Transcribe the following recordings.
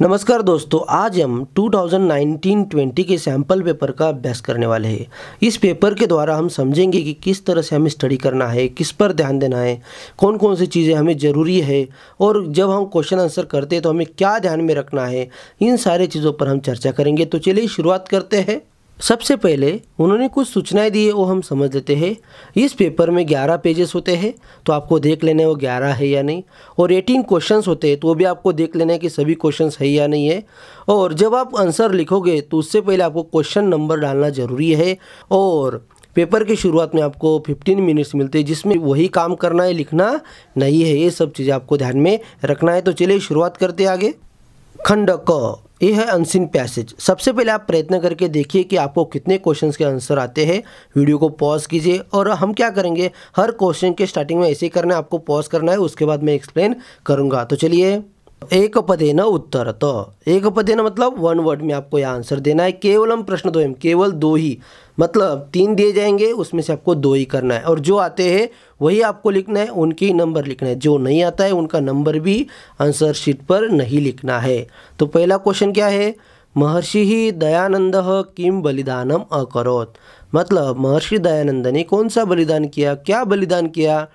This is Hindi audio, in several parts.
नमस्कार दोस्तों, आज हम 2019-20 के सैम्पल पेपर का अभ्यास करने वाले हैं। इस पेपर के द्वारा हम समझेंगे कि किस तरह से हमें स्टडी करना है, किस पर ध्यान देना है, कौन कौन सी चीज़ें हमें ज़रूरी है और जब हम क्वेश्चन आंसर करते हैं तो हमें क्या ध्यान में रखना है। इन सारे चीज़ों पर हम चर्चा करेंगे। तो चलिए शुरुआत करते हैं। सबसे पहले उन्होंने कुछ सूचनाएं दी है, वो हम समझ लेते हैं। इस पेपर में 11 पेजेस होते हैं, तो आपको देख लेने वो 11 है या नहीं, और 18 क्वेश्चंस होते हैं, तो वो भी आपको देख लेना है कि सभी क्वेश्चंस है या नहीं है। और जब आप आंसर लिखोगे तो उससे पहले आपको क्वेश्चन नंबर डालना ज़रूरी है। और पेपर की शुरुआत में आपको 15 मिनट्स मिलते हैं जिसमें वही काम करना है, लिखना नहीं है। ये सब चीज़ें आपको ध्यान में रखना है। तो चलिए शुरुआत करते हैं आगे। खंड क, ये है अनसिन पैसेज। सबसे पहले आप प्रयत्न करके देखिए कि आपको कितने क्वेश्चंस के आंसर आते हैं। वीडियो को पॉज कीजिए और हम क्या करेंगे, हर क्वेश्चन के स्टार्टिंग में ऐसे करना है, आपको पॉज करना है, उसके बाद मैं एक्सप्लेन करूँगा। तो चलिए, एक पदेन उत्तर, तो एक पदेन मतलब वन वर्ड में आपको यह आंसर देना है। केवलम प्रश्न द्वयम्, केवल दो ही, मतलब तीन दिए जाएंगे, उसमें से आपको दो ही करना है और जो आते हैं वही आपको लिखना है, उनकी नंबर लिखना है। जो नहीं आता है उनका नंबर भी आंसर शीट पर नहीं लिखना है। तो पहला क्वेश्चन क्या है, महर्षि ही दयानंद किम बलिदानम अकरोत, मतलब महर्षि दयानंद ने कौन सा बलिदान किया, क्या बलिदान किया।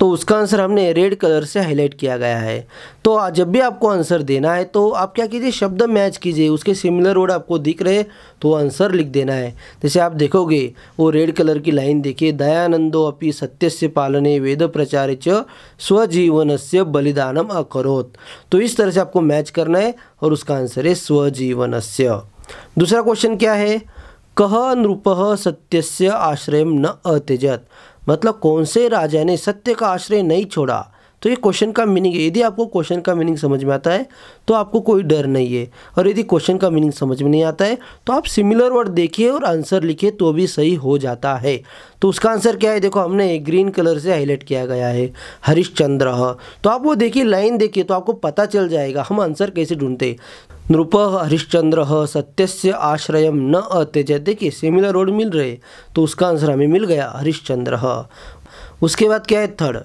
तो उसका आंसर हमने रेड कलर से हाईलाइट किया गया है। तो जब भी आपको आंसर देना है तो आप क्या कीजिए, शब्द मैच कीजिए, उसके सिमिलर वर्ड आपको दिख रहे तो आंसर लिख देना है। जैसे आप देखोगे वो रेड कलर की लाइन देखिए, दयानंदो अपि सत्यस्य पालने वेद प्रचारे च स्वजीवनस्य बलिदानम अकरोत। तो इस तरह से आपको मैच करना है और उसका आंसर है स्वजीवनस्य। दूसरा क्वेश्चन क्या है, कह नृपः सत्यस्य आश्रयं न अत्यजत, मतलब कौन से राजा ने सत्य का आश्रय नहीं छोड़ा। तो ये क्वेश्चन का मीनिंग है। यदि आपको क्वेश्चन का मीनिंग समझ में आता है तो आपको कोई डर नहीं है, और यदि क्वेश्चन का मीनिंग समझ में नहीं आता है तो आप सिमिलर वर्ड देखिए और आंसर लिखिए तो भी सही हो जाता है। तो उसका आंसर क्या है, देखो हमने ग्रीन कलर से हाईलाइट किया गया है, हरिश्चंद्र। तो आप वो देखिए, लाइन देखिए तो आपको पता चल जाएगा हम आंसर कैसे ढूंढते। नृप हरिश्चंद्र सत्यस्य आश्रयम न अत्यजत, देखिए सिमिलर वर्ड मिल रहे, तो उसका आंसर हमें मिल गया हरिश्चंद्र। उसके बाद क्या है, थर्ड,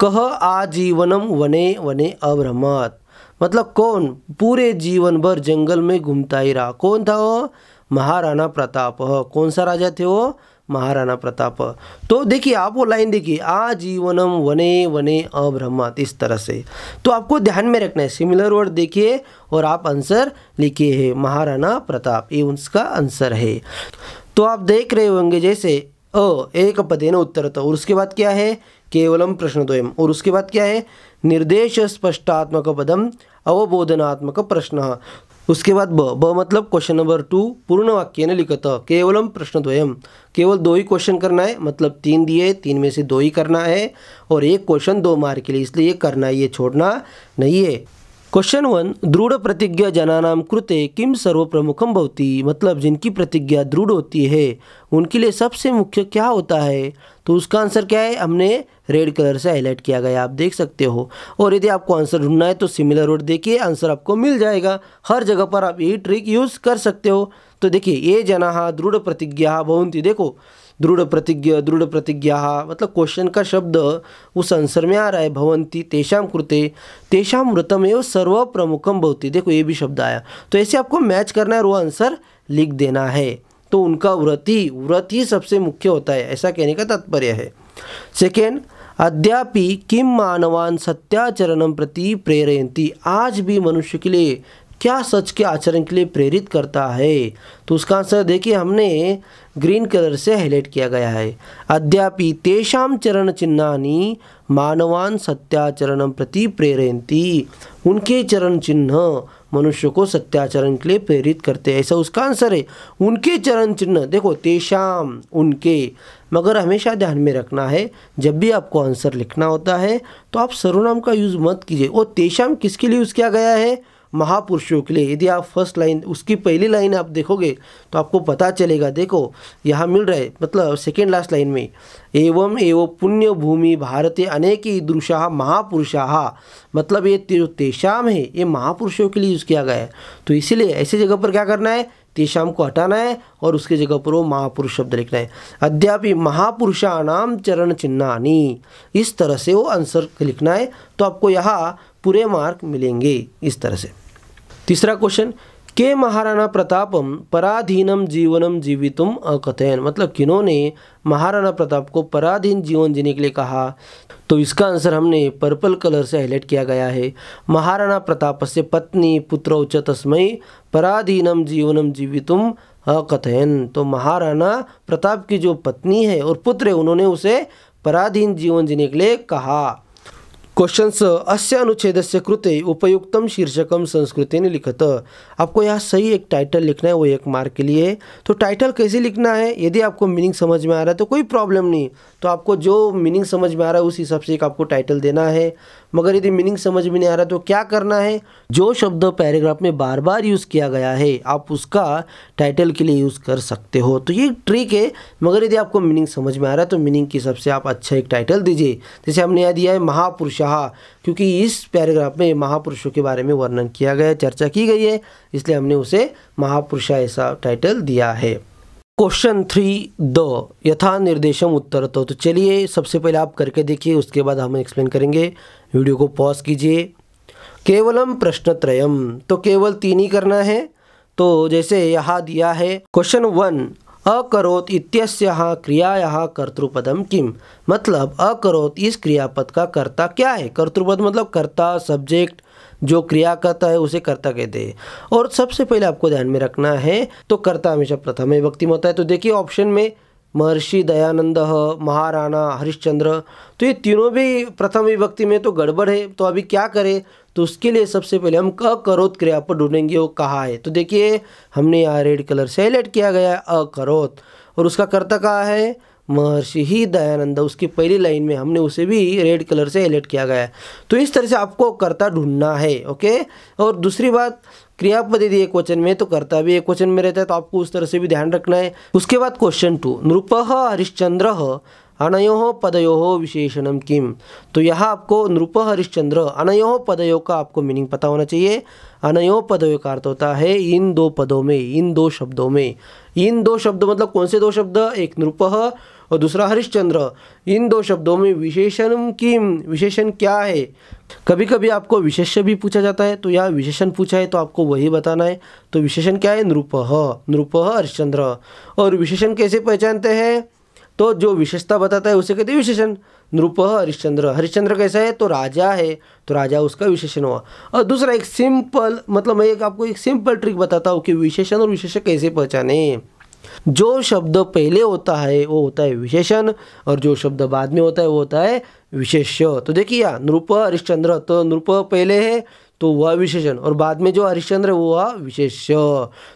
कह आजीवनम वने वने अभ्रमत, मतलब कौन पूरे जीवन भर जंगल में घूमता ही रहा। कौन था वो, महाराणा प्रताप। कौन सा राजा थे वो, महाराणा प्रताप। तो देखिए आप वो लाइन देखिए, आजीवनम वने वने अभ्रमत, इस तरह से। तो आपको ध्यान में रखना है, सिमिलर वर्ड देखिए और आप आंसर लिखिए है महाराणा प्रताप, ये उसका आंसर है। तो आप देख रहे होंगे जैसे अ एक पदेन उत्तर, तो और उसके बाद क्या है, केवलम प्रश्न द्वयम्, और उसके बाद क्या है, निर्देश स्पष्टात्मक पदम अवबोधनात्मक प्रश्न। उसके बाद ब मतलब क्वेश्चन नंबर 2, पूर्ण वाक्य ने लिखत, केवलम प्रश्न द्वयम्, केवल दो ही क्वेश्चन करना है, मतलब तीन दिए, तीन में से दो ही करना है और एक क्वेश्चन 2 मार्क के लिए, इसलिए ये करना है, ये छोड़ना नहीं है। क्वेश्चन 1, दृढ़ प्रतिज्ञा जनानाम कृते किम सर्व प्रमुखम भवति, मतलब जिनकी प्रतिज्ञा दृढ़ होती है उनके लिए सबसे मुख्य क्या होता है। तो उसका आंसर क्या है, हमने रेड कलर से हाईलाइट किया गया, आप देख सकते हो। और यदि आपको आंसर ढूंढना है तो सिमिलर वर्ड देखिए, आंसर आपको मिल जाएगा। हर जगह पर आप यही ट्रिक यूज़ कर सकते हो। तो देखिए, ये जनाः दृढ़ प्रतिज्ञाः भवन्ति, देखो दृढ़ प्रतिज्ञा, दृढ़ प्रतिज्ञा, मतलब क्वेश्चन का शब्द उस आंसर में आ रहा है, भवंती तेषाम कृते तेषाम मृतमेव सर्व प्रमुखम भवति, देखो ये भी शब्द आया। तो ऐसे आपको मैच करना है और वो आंसर लिख देना है। तो उनका व्रत ही सबसे मुख्य होता है, ऐसा कहने का तात्पर्य है। सेकेंड, अद्यापि किम मानवान सत्याचरणम प्रति प्रेरयन्ति, आज भी मनुष्य के लिए क्या सच के आचरण के लिए प्रेरित करता है। तो उसका आंसर देखिए, हमने ग्रीन कलर से हाईलाइट किया गया है, अद्यापि तेषाम चरण चिन्हानि मानवान सत्याचरण प्रति प्रेरयन्ति, उनके चरण चिन्ह मनुष्य को सत्याचरण के लिए प्रेरित करते हैं, ऐसा उसका आंसर है। उनके चरण चिन्ह देखो, तेषाम उनके, मगर हमेशा ध्यान में रखना है जब भी आपको आंसर लिखना होता है तो आप सर्वनाम का यूज़ मत कीजिए। वो तेषाम किसके लिए यूज़ किया गया है, महापुरुषों के लिए। यदि आप फर्स्ट लाइन, उसकी पहली लाइन आप देखोगे तो आपको पता चलेगा, देखो यहाँ मिल रहा है, मतलब सेकेंड लास्ट लाइन में, एवं एवं पुण्य भूमि भारते अनेके ईदृशाः महापुरुषाः, मतलब ये तेषाम है, ये महापुरुषों के लिए यूज़ किया गया है। तो इसीलिए ऐसी जगह पर क्या करना है, तेषाम को हटाना है और उसके जगह पर वो महापुरुष शब्द लिखना है, अद्यापि महापुरुषाणाम चरण चिन्हानि, इस तरह से वो आंसर लिखना है। तो आपको यहाँ पूरे मार्क मिलेंगे इस तरह से। तीसरा क्वेश्चन, के महाराणा प्रतापम पराधीनम जीवनम जीवितुम अकथयन, मतलब किन्होंने महाराणा प्रताप को पराधीन जीवन जीने के लिए कहा, तो इसका आंसर हमने पर्पल कलर से हाईलाइट किया गया है। महाराणा प्रतापस्य पत्नी पुत्रौ च तस्मै पराधीनम जीवनम जीवितुम अकथयन, तो महाराणा प्रताप की जो पत्नी है और पुत्र है उन्होंने उसे पराधीन जीवन जीने के लिए कहा। क्वेश्चन स, अस्य अनुच्छेदस्य कृते उपयुक्तम शीर्षकम संस्कृतेन लिखत, आपको यहाँ सही एक टाइटल लिखना है, वो एक मार्क के लिए। तो टाइटल कैसे लिखना है, यदि आपको मीनिंग समझ में आ रहा है तो कोई प्रॉब्लम नहीं, तो आपको जो मीनिंग समझ में आ रहा है उस हिसाब से एक आपको टाइटल देना है। मगर यदि मीनिंग समझ में नहीं आ रहा तो क्या करना है, जो शब्द पैराग्राफ में बार बार यूज़ किया गया है आप उसका टाइटल के लिए यूज़ कर सकते हो, तो ये ट्रिक है। मगर यदि आपको मीनिंग समझ में आ रहा है तो मीनिंग के हिसाब से आप अच्छा एक टाइटल दीजिए। जैसे हमने यहाँ दिया है महापुरुषः, क्योंकि इस पैराग्राफ में महापुरुषों के बारे में वर्णन किया गया है, चर्चा की गई है, इसलिए हमने उसे महापुरुषः ऐसा टाइटल दिया है। क्वेश्चन 3 द यथा निर्देशम उत्तर, तो चलिए सबसे पहले आप करके देखिए, उसके बाद हम एक्सप्लेन करेंगे। वीडियो को पॉज कीजिए। केवलम प्रश्नत्रयम, तो केवल तीन ही करना है। तो जैसे यहाँ दिया है क्वेश्चन 1, अकरोत इत्यस्याः क्रियायाः कर्तृपदम किम, मतलब अकरोत इस क्रियापद का कर्ता क्या है। कर्तृपद मतलब कर्ता, सब्जेक्ट जो क्रिया करता है उसे कर्ता कहते हैं। और सबसे पहले आपको ध्यान में रखना है तो कर्ता हमेशा प्रथम विभक्ति में होता है। तो देखिए ऑप्शन में महर्षि दयानंद, महाराणा हरिश्चंद्र, तो ये तीनों भी प्रथम विभक्ति में, तो गड़बड़ है। तो अभी क्या करें, तो उसके लिए सबसे पहले हम अकरोत क्रियापद ढूंढेंगे, वो कहाँ है। तो देखिए हमने यहाँ रेड कलर से हाईलाइट किया गया है अकरोत, और उसका कर्ता कहाँ है, महर्षि ही दयानंद। उसकी पहली लाइन में हमने उसे भी रेड कलर से हाईलाइट किया गया है। तो इस तरह से आपको कर्ता ढूंढना है, ओके। और दूसरी बात, क्रियापद यदि एक वचन में तो कर्ता भी एक वचन में रहता है, तो आपको उस तरह से भी ध्यान रखना है। उसके बाद क्वेश्चन 2, नृपः हरिश्चंद्रः अनयोः पदयोः विशेषणम किम, तो यहाँ आपको नृपः हरिश्चंद्र अनयोः पदयोः का आपको मीनिंग पता होना चाहिए। अनयोः पदयोः का अर्थ होता है इन दो पदों में, इन दो शब्दों में। इन दो शब्द मतलब कौन से दो शब्द, एक नृपः और दूसरा हरिश्चंद्र। इन दो शब्दों में विशेषणम किम, विशेषण क्या है। कभी कभी आपको विशेष्य भी पूछा जाता है, तो यहाँ विशेषण पूछा है तो आपको वही बताना है। तो विशेषण क्या है, नृपः, नृपः हरिश्चंद्र। और विशेषण कैसे पहचानते हैं, तो जो विशेषता बताता है उसे कहते हैं विशेषण। नृपः हरिश्चंद्र, हरिश्चंद्र कैसा है, तो राजा है, तो राजा उसका विशेषण हुआ। और दूसरा एक सिंपल, मतलब मैं एक आपको एक सिंपल ट्रिक बताता हूँ कि विशेषण और विशेष्य कैसे पहचाने। जो शब्द पहले होता है वो होता है विशेषण, और जो शब्द बाद में होता है वो होता है विशेष्य। तो देखिए नृपः हरिश्चंद्र, तो नृपः पहले है तो वह विशेषण, और बाद में जो हरिश्चंद्र है वो वह विशेष्य।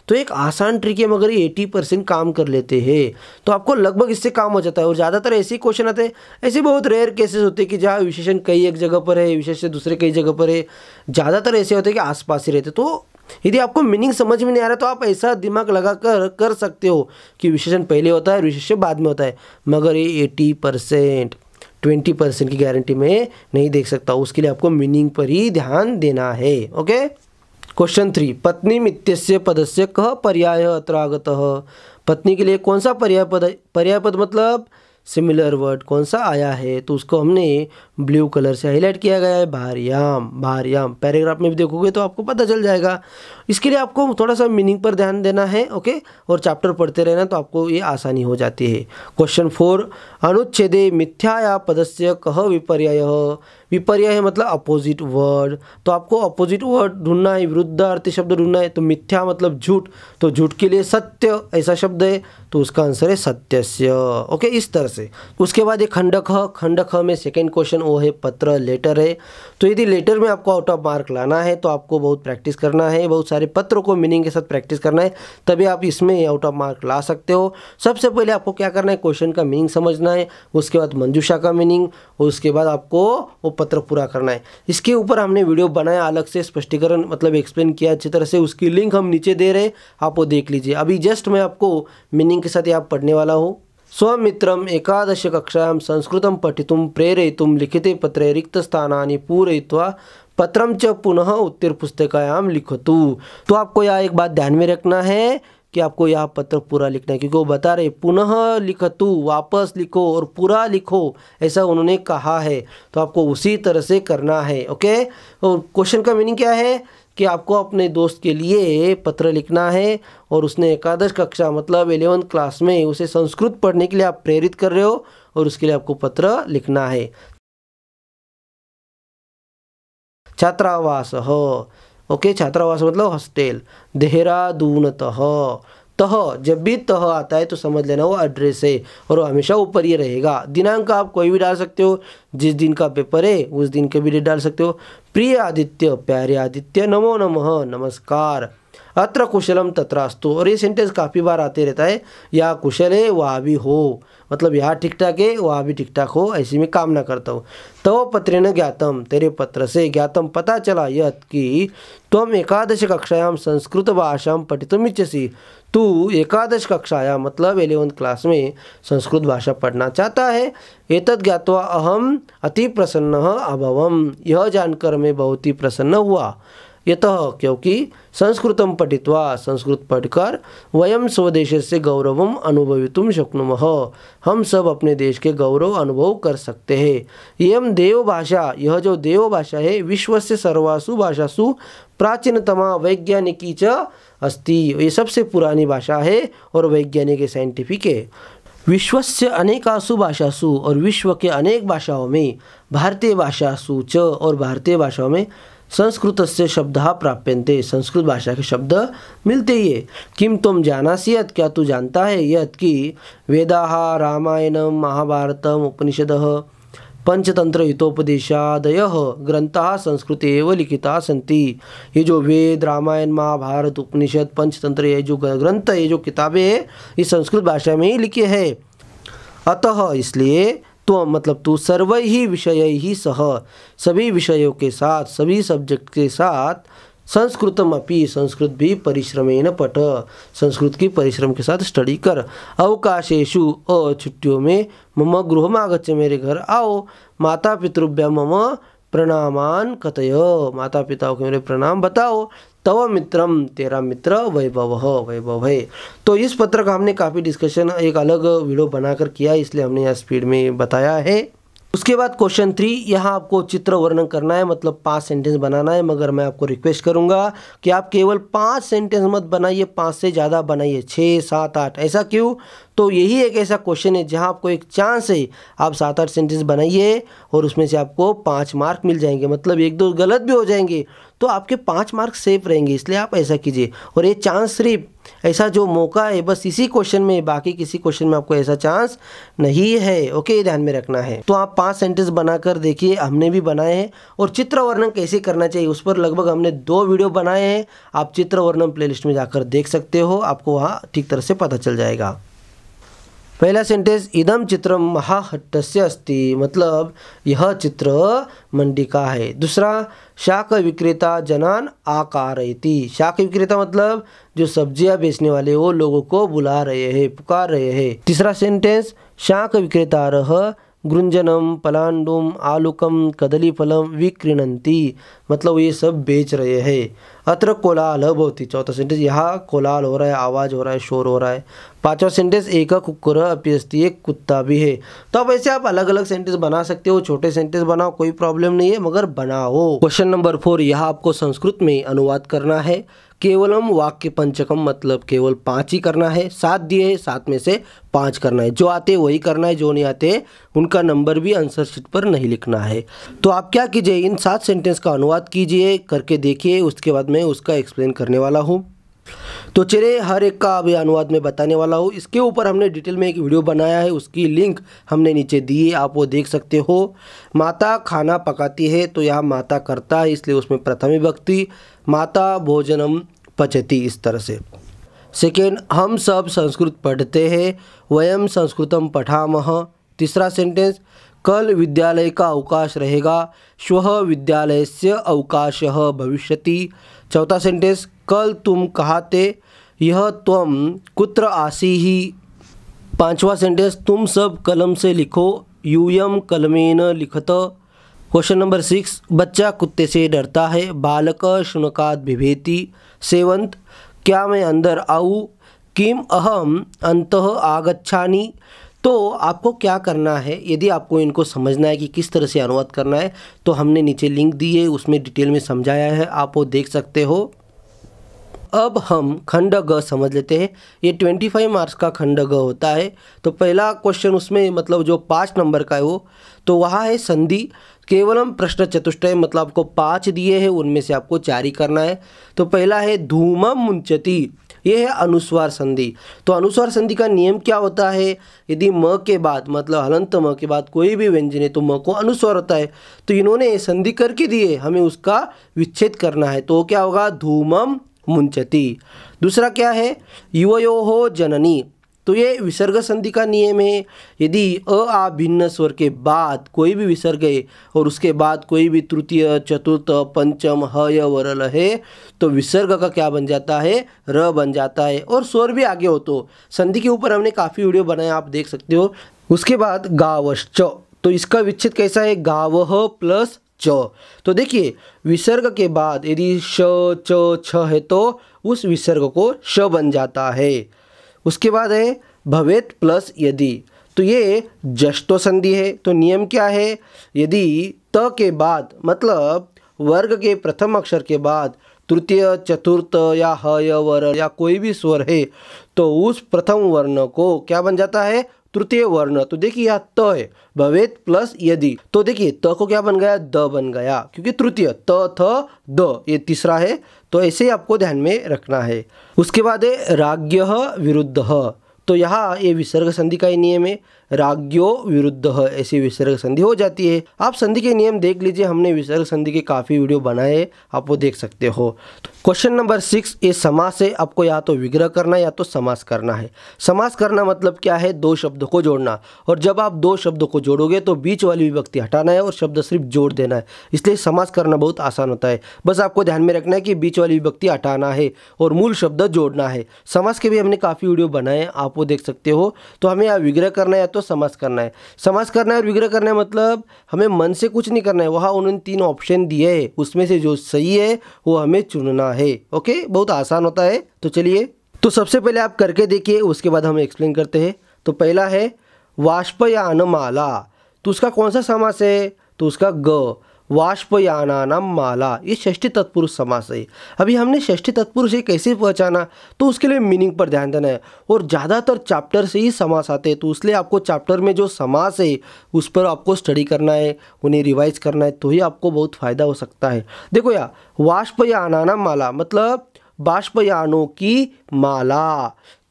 तो एक आसान ट्रिक है मगर 80% काम कर लेते हैं, तो आपको लगभग इससे काम हो जाता है। और ज़्यादातर ऐसे क्वेश्चन आते हैं, ऐसे बहुत रेयर केसेस होते हैं कि जहाँ विशेषण कई एक जगह पर है, विशेष्य दूसरे कई जगह पर है। ज़्यादातर ऐसे होते हैं कि आसपास ही रहते। तो यदि आपको मीनिंग समझ में नहीं आ रहा तो आप ऐसा दिमाग लगा कर सकते हो कि विशेषण पहले होता है और विशेष्य बाद में होता है। मगर ये 80% 20% की गारंटी में नहीं देख सकता, उसके लिए आपको मीनिंग पर ही ध्यान देना है, ओके। क्वेश्चन 3, पत्नी इत्यस्य पदस्य कः पर्यायः अत्र आगतः, पत्नी के लिए कौन सा पर्याय पद है। पर्याय पद मतलब सिमिलर वर्ड कौन सा आया है, तो उसको हमने ब्लू कलर से हाईलाइट किया गया है, भार्याम। भार्याम पैराग्राफ में भी देखोगे तो आपको पता चल जाएगा। इसके लिए आपको थोड़ा सा मीनिंग पर ध्यान देना है, ओके, और चैप्टर पढ़ते रहना तो आपको ये आसानी हो जाती है। क्वेश्चन 4, अनुच्छेदे मिथ्याया पदस्य कः विपर्ययः, विपर्यय मतलब अपोजिट वर्ड। तो आपको अपोजिट वर्ड ढूंढना है, विरुद्धार्थी शब्द ढूंढना है। तो मिथ्या मतलब झूठ, तो झूठ के लिए सत्य ऐसा शब्द है, तो उसका आंसर है सत्यस्य, ओके, इस तरह से। उसके बाद एक खंडक है, खंडक में सेकेंड क्वेश्चन वो है पत्र, लेटर है। तो यदि लेटर में आपको आउट ऑफ मार्क लाना है तो आपको बहुत प्रैक्टिस करना है, बहुत सारे पत्रों को मीनिंग के साथ प्रैक्टिस करना है, तभी आप इसमें आउट ऑफ मार्क ला सकते हो। सबसे पहले आपको क्या करना है, क्वेश्चन का मीनिंग समझना है, उसके बाद मंजुषा का मीनिंग, और उसके बाद आपको वो पत्र पूरा करना है। इसके ऊपर हमने वीडियो बनाया अलग से, स्पष्टीकरण मतलब एक्सप्लेन किया अच्छी तरह से, उसकी लिंक हम नीचे दे रहे हैं, आप वो देख लीजिए। अभी जस्ट मैं आपको मीनिंग के साथ आप पढ़ने वाला हूँ। स्वमित्रम् एकादश कक्षायां संस्कृतं पठितुं प्रेरयितुं लिखिते पत्रे रिक्तस्थानानि पूरयित्वा पत्रं च पुनः उत्तरपुस्तिकायां लिखतु। तो आपको यह एक बात ध्यान में रखना है कि आपको यह पत्र पूरा लिखना है, क्योंकि वो बता रहे पुनः लिखतु, वापस लिखो और पूरा लिखो, ऐसा उन्होंने कहा है। तो आपको उसी तरह से करना है, ओके। और क्वेश्चन का मीनिंग क्या है, कि आपको अपने दोस्त के लिए पत्र लिखना है और उसने एकादश कक्षा मतलब 11th क्लास में उसे संस्कृत पढ़ने के लिए आप प्रेरित कर रहे हो और उसके लिए आपको पत्र लिखना है। छात्रावास हो, ओके, छात्रावास मतलब हॉस्टेल। देहरादून तह, तह जब भी तह आता है तो समझ लेना वो एड्रेस है और वो हमेशा ऊपर ही रहेगा। दिनांक आप कोई भी डाल सकते हो, जिस दिन का पेपर है उस दिन के भी डेट डाल सकते हो। प्रिय आदित्य, प्यारे आदित्य, नमो नमः, नमस्कार। अत्र कुशलम तत्रास्तु, और ये सेंटेंस काफ़ी बार आते रहता है। या कुशल है वहाँ भी हो, मतलब यहाँ ठीक ठाक है वहाँ भी ठीक ठाक हो, ऐसी में कामना करता हूँ। तव पत्रेण ज्ञातम, तेरे पत्र से ज्ञातम पता चला यत् कि त्वम एकादश कक्षायाम संस्कृत भाषां पठितुम् इच्छसि, तू एकादश कक्षायाम मतलब 11th क्लास में संस्कृत भाषा पढ़ना चाहता है। एतद् ज्ञात्वा अहम अति प्रसन्नः अभवम्, यह जानकर मैं बहुत ही प्रसन्न हुआ। यतः क्योंकि संस्कृतं पठित्वा, संस्कृत पढ़कर, वयं स्वदेशस्य गौरवम् अनुभवितुं शक्नुमः, हम सब अपने देश के गौरव अनुभव कर सकते हैं। इयं देवभाषा, यह जो देवभाषा है, विश्वस्य सर्वासु भाषासु प्राचीनतमा वैज्ञानिकी च अस्ति, ये सबसे पुरानी भाषा है और वैज्ञानिक है, साइंटिफिक है। विश्वस्य अनेकासु भाषासु, और विश्व के अनेक भाषाओं में, भारतीय भाषासु च, और भारतीय भाषाओं में संस्कृत से शब्द प्राप्यन्ते, संस्कृत भाषा के शब्द मिलते ही है। किम तुम जानासि यत्, क्या तू जानता है यत् कि वेदाः रामायणं महाभारतम् उपनिषदः पंचतंत्र हितोपदेशादयः ग्रंथाः संस्कृते एव लिखिताः सन्ति। ये जो वेद, रामायण, महाभारत, उपनिषद, पंचतंत्र, ये जो ग्रंथ, ये जो किताबें हैं, ये संस्कृत भाषा में ही लिखी है। अतः इसलिए तो मतलब तू सर्व ही विषय ही सह, सभी विषयों के साथ, सभी सब्जेक्ट के साथ, संस्कृतमपि, संस्कृत भी, परिश्रमेण पठ, संस्कृत की परिश्रम के साथ स्टडी कर। अवकाशेषु, और छुट्टियों में, मम गृहम आगच्छ, मेरे घर आओ। माता पितृभ्यः मम प्रणामान कथय, माता पिताओं के मेरे प्रणाम बताओ। तव मित्रम, तेरा मित्र, वैभव, वैभव है। तो इस पत्र का हमने काफ़ी डिस्कशन एक अलग वीडियो बनाकर किया, इसलिए हमने यहाँ स्पीड में बताया है। उसके बाद क्वेश्चन 3, यहाँ आपको चित्र वर्णन करना है, मतलब 5 सेंटेंस बनाना है। मगर मैं आपको रिक्वेस्ट करूँगा कि आप केवल 5 सेंटेंस मत बनाइए, 5 से ज़्यादा बनाइए, 6, 7, 8। ऐसा क्यों? तो यही एक ऐसा क्वेश्चन है जहाँ आपको एक चांस है, आप 7-8 सेंटेंस बनाइए और उसमें से आपको 5 मार्क मिल जाएंगे। मतलब 1-2 गलत भी हो जाएंगे तो आपके 5 मार्क सेफ रहेंगे, इसलिए आप ऐसा कीजिए। और ये चांस सिर्फ ऐसा जो मौका है बस इसी क्वेश्चन में, बाकी किसी क्वेश्चन में आपको ऐसा चांस नहीं है, ओके, ध्यान में रखना है। तो आप 5 सेंटेंस बनाकर देखिए, हमने भी बनाए हैं। और चित्र वर्णन कैसे करना चाहिए उस पर लगभग हमने 2 वीडियो बनाए हैं, आप चित्र वर्णन प्लेलिस्ट में जाकर देख सकते हो, आपको वहाँ ठीक तरह से पता चल जाएगा। पहला सेंटेंस, इदम चित्रम महाहट्टस्य अस्ति, मतलब यह चित्र मंडी का है। दूसरा, शाक विक्रेता जनान आकारयति, शाक विक्रेता मतलब जो सब्जियां बेचने वाले वो लोगों को बुला रहे हैं, पुकार रहे हैं। तीसरा सेंटेंस, शाक विक्रेता रह गुंजनम पलांडुम आलुकम कदलीफलम विक्रीणंती, मतलब ये सब बेच रहे हैं। अत्र कोलाहल भवति, चौथा सेंटेंस, यहाँ कोलाहल हो रहा है, आवाज़ हो रहा है, शोर हो रहा है। पांचवा सेंटेंस, एक कुक्कुर अपि अस्ति, एक कुत्ता भी है। तो अब ऐसे आप अलग अलग सेंटेंस बना सकते हो, छोटे सेंटेंस बनाओ, कोई प्रॉब्लम नहीं है, मगर बनाओ। क्वेश्चन नंबर 4, यहाँ आपको संस्कृत में अनुवाद करना है। केवलम वाक्य पंचकम, मतलब केवल 5 ही करना है। 7 दिए हैं, 7 में से 5 करना है, जो आते वही करना है, जो नहीं आते उनका नंबर भी आंसर शीट पर नहीं लिखना है। तो आप क्या कीजिए, इन 7 सेंटेंस का अनुवाद कीजिए, करके देखिए, उसके बाद मैं उसका एक्सप्लेन करने वाला हूँ। तो चलिए हर एक का अभी अनुवाद में बताने वाला हूँ। इसके ऊपर हमने डिटेल में एक वीडियो बनाया है, उसकी लिंक हमने नीचे दी है, आप वो देख सकते हो। माता खाना पकाती है, तो यहाँ माता करता है, इसलिए उसमें प्रथमा विभक्ति, माता भोजनम पचति, इस तरह से। सेकेंड, हम सब संस्कृत पढ़ते हैं, वयम संस्कृतम पठामः। तीसरा सेंटेंस, कल विद्यालय का अवकाश रहेगा, श्वः विद्यालयस्य अवकाशः भविष्यति। चौथा सेंटेंस, कल तुम कहाँ थे, यह त्वं कुत्र आसीहि। पांचवा सेंटेंस, तुम सब कलम से लिखो, यूयम कलमेन लिखत। क्वेश्चन नंबर 6, बच्चा कुत्ते से डरता है, बालक शुनकात् बिभेति। 7, क्या मैं अंदर आऊँ, किम अहम अंतः आगच्छामि। तो आपको क्या करना है, यदि आपको इनको समझना है कि किस तरह से अनुवाद करना है, तो हमने नीचे लिंक दी है, उसमें डिटेल में समझाया है, आप वो देख सकते हो। अब हम खंड ग समझ लेते हैं। ये 25 मार्क्स का खंड ग होता है। तो पहला क्वेश्चन उसमें मतलब जो 5 नंबर का है वो, तो वहाँ है संधि। केवलम प्रश्न चतुष्टय, मतलब आपको 5 दिए हैं, उनमें से आपको 4 ही करना है। तो पहला है धूमम मुंचति, ये है अनुस्वार संधि। तो अनुस्वार संधि का नियम क्या होता है, यदि म के बाद मतलब हलंत म के बाद कोई भी व्यंजन है तो म को अनुस्वार होता है। तो इन्होंने संधि करके दिए, हमें उसका विच्छेद करना है। तो क्या होगा, धूमम मुंचति। दूसरा क्या है, युवयोः जननी। तो ये विसर्ग संधि का नियम है। यदि अ आ भिन्न स्वर के बाद कोई भी विसर्ग है और उसके बाद कोई भी तृतीय चतुर्थ पंचम ह य व र ल है, तो विसर्ग का क्या बन जाता है, र बन जाता है, और स्वर भी आगे हो। तो संधि के ऊपर हमने काफ़ी वीडियो बनाए, आप देख सकते हो। उसके बाद गावश्च, तो इसका विच्छेद कैसा है, गावः प्लस च। तो देखिए विसर्ग के बाद यदि श च छ है तो उस विसर्ग को श बन जाता है। उसके बाद है भवेत प्लस यदि, तो ये जष्टो संधि है। तो नियम क्या है, यदि त के बाद मतलब वर्ग के प्रथम अक्षर के बाद तृतीय चतुर्थ या ह य व र या कोई भी स्वर है तो उस प्रथम वर्ण को क्या बन जाता है, तृतीय वर्ण। तो देखिए यहाँ त है, भवेत प्लस यदि। तो देखिए त को क्या बन गया, द बन गया, क्योंकि तृतीय त थ द, ये तीसरा है। तो ऐसे ही आपको ध्यान में रखना है। उसके बाद है राज्ञः विरुद्धः। तो यहाँ ये विसर्ग संधि का ही नियम है, राज्ञो विरुद्धः, ऐसी विसर्ग संधि हो जाती है। आप संधि के नियम देख लीजिए, हमने विसर्ग संधि के काफ़ी वीडियो बनाए, आप वो देख सकते हो। क्वेश्चन नंबर 6, ये समास है। आपको या तो विग्रह करना है या तो समास करना है। समास करना मतलब क्या है, दो शब्दों को जोड़ना, और जब आप दो शब्दों को जोड़ोगे तो बीच वाली विभक्ति हटाना है और शब्द सिर्फ जोड़ देना है। इसलिए समास करना बहुत आसान होता है, बस आपको ध्यान में रखना है कि बीच वाली विभक्ति हटाना है और मूल शब्द जोड़ना है। समास के भी हमने काफ़ी वीडियो बनाए, आप वो देख सकते हो। तो हमें यहाँ विग्रह करना है या तो समास करना है। समास करना है और विग्रह करना है मतलब हमें मन से कुछ नहीं करना है। वहाँ उन्होंने 3 ऑप्शन दिए हैं, उसमें से जो सही है वो हमें चुनना है। ओके, बहुत आसान होता है। तो चलिए, तो सबसे पहले आप करके देखिए, उसके बाद हम एक्सप्लेन करते हैं। तो पहला है वाष्पयानमाला, तो उसका कौन सा समास है, तो उसका ग, वाष्पयानानाम माला, ये षष्ठी तत्पुरुष समास है। अभी हमने षष्ठी तत्पुरुष ये कैसे पहचाना, तो उसके लिए मीनिंग पर ध्यान देना है। और ज़्यादातर चैप्टर से ही समास आते हैं, तो इसलिए आपको चैप्टर में जो समास है उस पर आपको स्टडी करना है, उन्हें रिवाइज करना है, तो ही आपको बहुत फ़ायदा हो सकता है। देखो यार, वाष्पयानानाम माला मतलब बाष्पयानों की माला।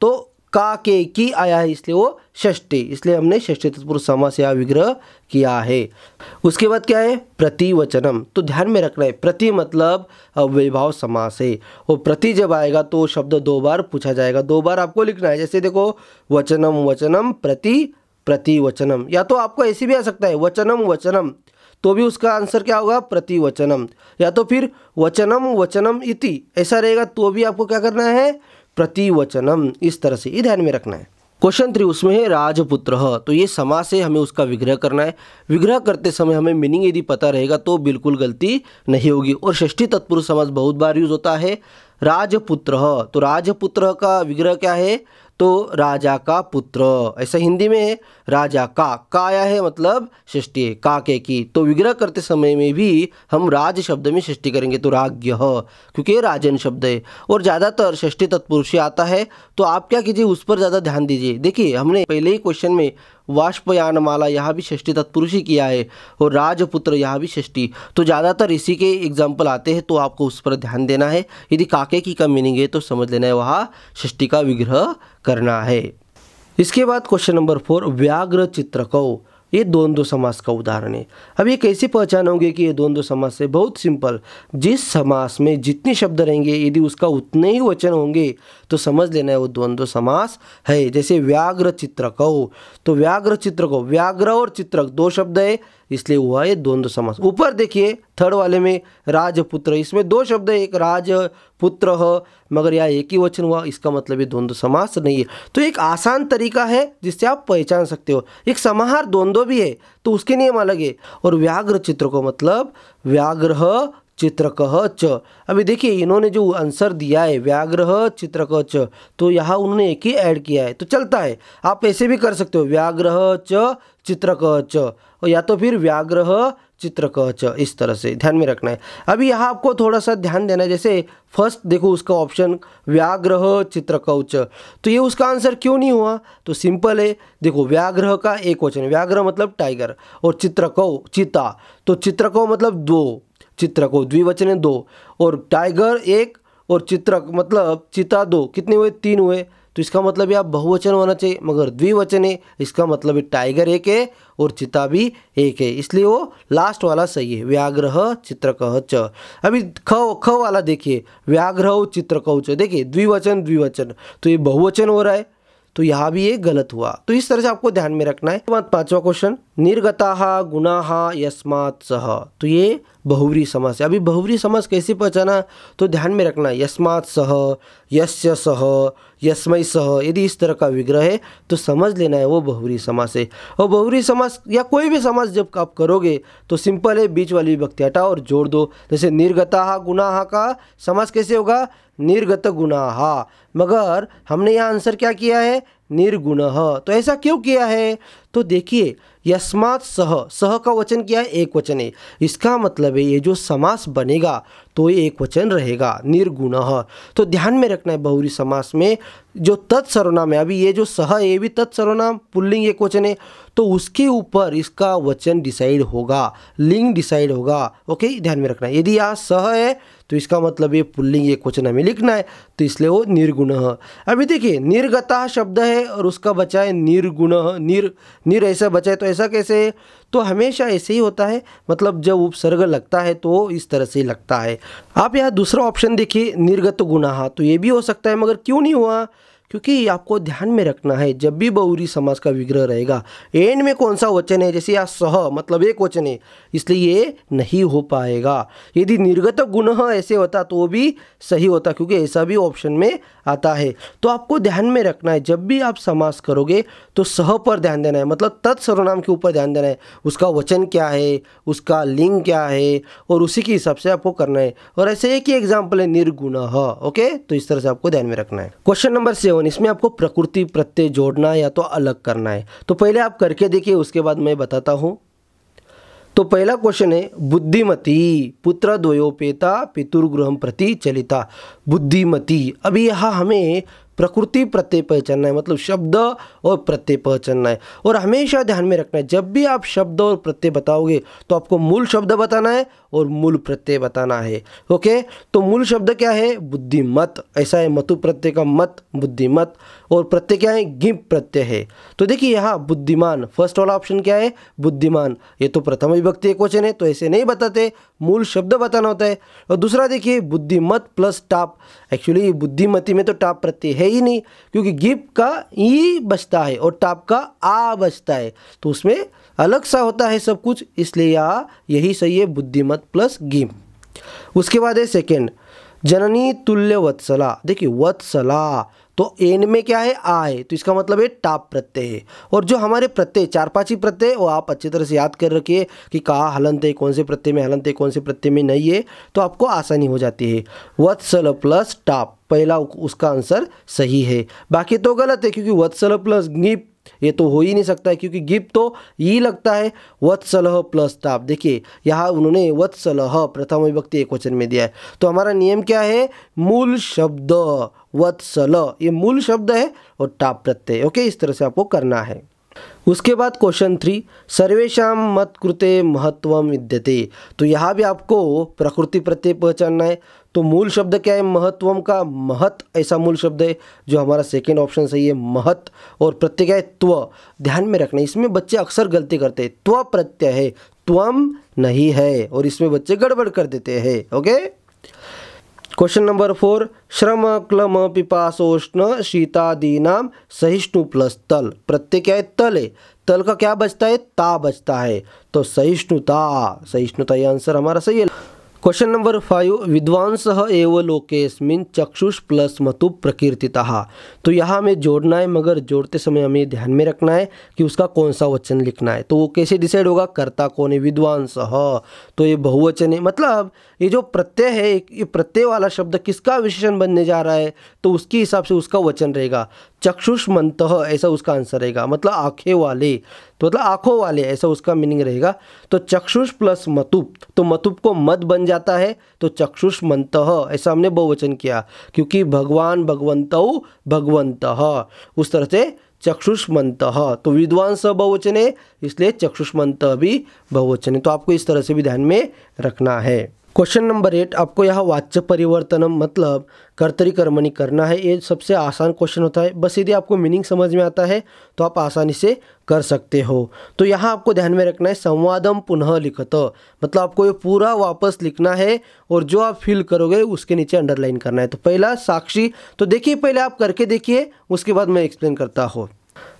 तो का के की आया है, इसलिए वो षष्ठी, इसलिए हमने षष्ठी तत्पुरुष समास या विग्रह किया है। उसके बाद क्या है, प्रतिवचनम। तो ध्यान में रखना है, प्रति मतलब अव्ययभाव समास है, और प्रति जब आएगा तो शब्द 2 बार पूछा जाएगा, 2 बार आपको लिखना है। जैसे देखो, वचनम वचनम, प्रति प्रतिवचनम, या तो आपको ऐसे भी आ सकता है वचनम वचनम, तो भी उसका आंसर क्या होगा, प्रतिवचनम, या तो फिर वचनम वचनम इति, ऐसा रहेगा तो भी आपको क्या करना है, प्रतिवचनम। इस तरह से ये ध्यान में रखना है। क्वेश्चन 3 उसमें है राजपुत्रः, तो ये समास है, हमें उसका विग्रह करना है। विग्रह करते समय हमें मीनिंग यदि पता रहेगा तो बिल्कुल गलती नहीं होगी। और षष्ठी तत्पुरुष समास बहुत बार यूज होता है, राजपुत्रः। तो राजपुत्रः का विग्रह क्या है, तो राजा का पुत्र, ऐसा हिंदी में है। राजा का आया है मतलब षष्ठी है, का के की। तो विग्रह करते समय में भी हम राज शब्द में षष्ठी करेंगे, तो राज्ञ, क्योंकि राजन शब्द है और ज़्यादातर षष्ठी तत्पुरुष आता है। तो आप क्या कीजिए, उस पर ज़्यादा ध्यान दीजिए। देखिए हमने पहले ही क्वेश्चन में वाष्पयानमाला, यहाँ भी षष्ठी तत्पुरुष ही किया है, और राजपुत्र यहाँ भी षष्ठी। तो ज़्यादातर इसी के एग्जाम्पल आते हैं, तो आपको उस पर ध्यान देना है। यदि काके की का मीनिंग है तो समझ लेना है वहाँ षष्ठी का विग्रह करना है। इसके बाद क्वेश्चन नंबर 4, व्याघ्र चित्रकौ, ये द्वंद्व समास का उदाहरण है। अब ये कैसे पहचानोगे कि ये द्वंद्व समास है, बहुत सिंपल, जिस समास में जितने शब्द रहेंगे यदि उसका उतने ही वचन होंगे तो समझ लेना है वो द्वंद्व समास है। जैसे व्याघ्र चित्रकौ, तो व्याघ्र चित्रकौ, व्याघ्र और चित्रक 2 शब्द है, इसलिए हुआ ये द्वंद्व समास। ऊपर देखिए थर्ड वाले में राजपुत्र, इसमें 2 शब्द है, एक राजपुत्र है मगर यह एक ही वचन हुआ, इसका मतलब ये द्वंद्व समास नहीं है। तो एक आसान तरीका है जिससे आप पहचान सकते हो। एक समाहार द्वंद्व भी है, तो उसके नियम अलग है। और व्याघ्र चित्र को मतलब व्याघ्र चित्रकह च। अभी देखिए इन्होंने जो आंसर दिया है व्याग्रह चित्रकह च, तो यहाँ उन्होंने एक ही ऐड किया है, तो चलता है। आप ऐसे भी कर सकते हो व्याग्रह च चित्रकह च, और या तो फिर व्याग्रह चित्रकह च, इस तरह से ध्यान में रखना है। अभी यहाँ आपको थोड़ा सा ध्यान देना है, जैसे फर्स्ट देखो उसका ऑप्शन व्याग्रह चित्रकह च, तो ये उसका आंसर क्यों नहीं हुआ? तो सिंपल है, देखो व्याग्रह का एक वचन, व्याग्रह मतलब टाइगर, और चित्रकह चिता, तो चित्रकह मतलब दो, चित्रकह द्विवचन है दो, और टाइगर एक, और चित्रक मतलब चिता दो, कितने हुए? तीन हुए। तो इसका मतलब यह बहुवचन होना चाहिए, मगर द्विवचन है, इसका मतलब टाइगर एक है और चिता भी एक है, इसलिए वो लास्ट वाला सही है, व्याग्रह चित्रकह च। अभी ख वाला देखिए, व्याग्रह चित्रकह च, देखिए द्विवचन द्विवचन, तो ये बहुवचन हो रहा है, तो यहाँ भी ये गलत हुआ। तो इस तरह से आपको ध्यान में रखना है। पांचवा क्वेश्चन, निर्गताः गुणाः यस्मात् सः, तो ये बहुव्रीहि समास है। अभी बहुव्रीहि समास कैसे पहचाना? तो ध्यान में रखना है, यस्मात् सः, यस्य सः, यस्मै सः, यदि इस तरह का विग्रह है तो समझ लेना है वो बहुव्रीहि समास है। और बहुव्रीहि समास या कोई भी समास जब आप करोगे तो सिंपल है, बीच वाली विभक्ति हटाओ और जोड़ दो। जैसे निर्गताः गुणाः का समास कैसे होगा? निर्गत गुणाः, मगर हमने यहाँ आंसर क्या किया है? निर्गुणः। तो ऐसा क्यों किया है? तो देखिए यस्मात् सह, सह का वचन क्या है? एक वचन है, इसका मतलब है ये जो समास बनेगा तो ये एक वचन रहेगा, निर्गुणः। तो ध्यान में रखना है बहुव्रीहि समास में जो तत्सर्वनाम है, अभी ये जो सह ये भी तत्सर्वनाम पुल्लिंग एक वचन है, तो उसके ऊपर इसका वचन डिसाइड होगा, लिंग डिसाइड होगा। ओके, ध्यान में रखना है। यदि यहाँ सह है तो इसका मतलब ये पुल्लिंग एक वचन हमें लिखना है, तो इसलिए वो निर्गुणः। अभी देखिए निर्गतः शब्द है और उसका बचा है निर्गुणः, निर ऐसा बचा है, तो ऐसा कैसे है? तो हमेशा ऐसे ही होता है, मतलब जब उपसर्ग लगता है तो इस तरह से लगता है। आप यहाँ दूसरा ऑप्शन देखिए, निर्गत गुणाः, तो ये भी हो सकता है, मगर क्यों नहीं हुआ? क्योंकि आपको ध्यान में रखना है जब भी बहुव्रीहि समास का विग्रह रहेगा एंड में कौन सा वचन है, जैसे यहाँ सह मतलब एक वचन है, इसलिए ये नहीं हो पाएगा। यदि निर्गत गुणः ऐसे होता तो वो भी सही होता, क्योंकि ऐसा भी ऑप्शन में आता है। तो आपको ध्यान में रखना है जब भी आप समास करोगे तो सह पर ध्यान देना है, मतलब तत्सर्वनाम के ऊपर ध्यान देना है, उसका वचन क्या है, उसका लिंग क्या है, और उसी के हिसाब से आपको करना है। और ऐसे एक ही एग्जाम्पल है निर्गुणः। ओके, तो इस तरह से आपको ध्यान में रखना है। क्वेश्चन नंबर 7, इसमें आपको प्रकृति प्रत्यय जोड़ना या तो अलग करना है, तो पहले आप करके देखिए, उसके बाद मैं बताता हूं। तो पहला क्वेश्चन है, बुद्धिमती पुत्र द्वयोपेता पितुर्गृहं प्रति चलिता। बुद्धिमती, अभी यहाँ हमें प्रकृति प्रत्यय पहचानना है, मतलब शब्द और प्रत्यय पहचानना है। और हमेशा ध्यान में रखना है जब भी आप शब्द और प्रत्यय बताओगे तो आपको मूल शब्द बताना है और मूल प्रत्यय बताना है। ओके, तो मूल शब्द क्या है? बुद्धिमत, ऐसा है, मतु प्रत्यय का मत, बुद्धिमत, और प्रत्यय क्या है? गिप प्रत्यय है। तो देखिए यहाँ बुद्धिमान, फर्स्ट वाला ऑप्शन क्या है? बुद्धिमान, ये तो प्रथम विभक्ति एक वचन है, तो ऐसे नहीं बताते, मूल शब्द बताना होता है। और दूसरा देखिए बुद्धिमत प्लस टाप, एक्चुअली बुद्धिमती में तो टाप प्रत्यय है ही नहीं, क्योंकि गिप का ई बचता है और टाप का आ बचता है, तो उसमें अलग सा होता है सब कुछ, इसलिए यहाँ यही सही है, बुद्धिमत प्लस गिप। उसके बाद है सेकेंड, जननी तुल्य वत्सला। देखिए वत्सला, तो एन में क्या है? आ है, तो इसका मतलब है टाप प्रत्यय है। और जो हमारे प्रत्यय चार पाँच ही प्रत्यय, वो आप अच्छी तरह से याद कर रखिए कि कहाँ हलंत है, कौन से प्रत्यय में हलंत है, कौन से प्रत्यय में नहीं है, तो आपको आसानी हो जाती है। वत्सल प्लस टाप, पहला उसका आंसर सही है, बाकी तो गलत है, क्योंकि वत्सल प्लस गिप ये तो हो ही नहीं सकता है, क्योंकि गिप तो ई लगता है। वत्सलह प्लस टाप, देखिए यहाँ उन्होंने वत्सलह प्रथम विभक्ति एक वचन में दिया है, तो हमारा नियम क्या है? मूल शब्द वत्सल, ये मूल शब्द है और टाप प्रत्यय। ओके, इस तरह से आपको करना है। उसके बाद क्वेश्चन 3, सर्वेशाम मत कृते महत्वम विद्यते। तो यहाँ भी आपको प्रकृति प्रत्यय पहचानना है, तो मूल शब्द क्या है? महत्वम का महत, ऐसा मूल शब्द है, जो हमारा सेकेंड ऑप्शन सही है, महत, और प्रत्यय क्या है? त्व। ध्यान में रखना, इसमें बच्चे अक्सर गलती करते हैं, त्व प्रत्यय है, त्वम नहीं है, और इसमें बच्चे गड़बड़ कर देते हैं। ओके, क्वेश्चन नंबर 4, श्रम क्लम पिपासोष्ण शीतादीनाम सहिष्णु प्लस तल। प्रत्यय क्या है? तल है, तल का क्या बचता है? ता बचता है, तो सहिष्णुता, सहिष्णुता ये आंसर हमारा सही है। क्वेश्चन नंबर 5 विद्वांसः एव लोकेस्मिन् चक्षुष प्लस मतु प्रकीर्तितः। तो यहाँ हमें जोड़ना है, मगर जोड़ते समय हमें ध्यान में रखना है कि उसका कौन सा वचन लिखना है। तो वो कैसे डिसाइड होगा, कर्ता कौन है, विद्वांसः, तो ये बहुवचन है। मतलब ये जो प्रत्यय है, ये प्रत्यय वाला शब्द किसका विशेषण बनने जा रहा है, तो उसके हिसाब से उसका वचन रहेगा। चक्षुष्मन्तः ऐसा उसका आंसर रहेगा, मतलब आँखें वाले, तो मतलब आँखों वाले ऐसा उसका मीनिंग रहेगा। तो चक्षुष प्लस मतुप, तो मतुप को मत बन जाता है, तो चक्षुष्मन्तः ऐसा हमने बहुवचन किया, क्योंकि भगवान भगवन्तौ भगवन्तः, उस तरह से चक्षुष्मन्तः। तो विद्वान स बहुवचन है, इसलिए चक्षुष्मन्तः भी बहुवचन है। तो आपको इस तरह से भी ध्यान में रखना है। क्वेश्चन नंबर 8, आपको यहाँ वाच्य परिवर्तनम मतलब कर्तरिकर्मणि करना है। ये सबसे आसान क्वेश्चन होता है, बस यदि आपको मीनिंग समझ में आता है तो आप आसानी से कर सकते हो। तो यहाँ आपको ध्यान में रखना है संवादम पुनः लिखत, मतलब आपको ये पूरा वापस लिखना है और जो आप फील करोगे उसके नीचे अंडरलाइन करना है। तो पहला साक्षी, तो देखिए पहले आप करके देखिए, उसके बाद मैं एक्सप्लेन करता हूँ।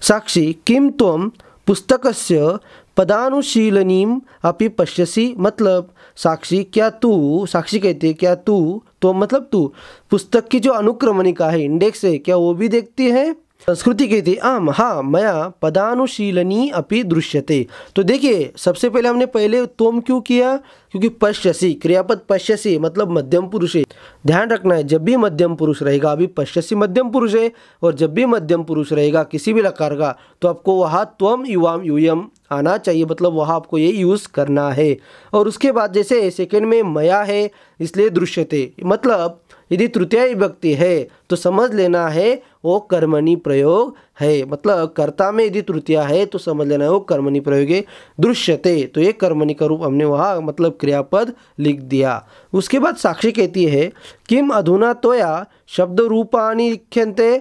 साक्षी किम त्वम पुस्तकस्य पदानुशीलनीम अपि पश्यसि, मतलब साक्षी क्या तू, साक्षी कहती है क्या तू, तो मतलब तू पुस्तक की जो अनुक्रमणिका है, इंडेक्स है, क्या वो भी देखती है। संस्कृति कहती है आम हाँ मया पदानुशीलनी अपि दृश्यते। तो देखिए सबसे पहले हमने पहले तुम क्यों किया, क्योंकि पश्यसि क्रियापद पश्यसि मतलब मध्यम पुरुष है। ध्यान रखना है जब भी मध्यम पुरुष रहेगा, अभी पश्यसि मध्यम पुरुष है, और जब भी मध्यम पुरुष रहेगा किसी भी लकार का, तो आपको वहाँ त्वम युवाम यूयम आना चाहिए, मतलब वहाँ आपको ये यूज़ करना है। और उसके बाद जैसे सेकंड में मया है इसलिए दृश्यते, मतलब यदि तृतीय विभक्ति है तो समझ लेना है वो कर्मणि प्रयोग है, मतलब कर्ता में यदि तृतीया है तो समझ लेना है वो कर्मणि प्रयोग है। दृश्यते तो ये कर्मणि का रूप हमने वहाँ मतलब क्रियापद लिख दिया। उसके बाद साक्षी कहती है किम अधुना त्वया शब्द रूपाणि लिख्यन्ते,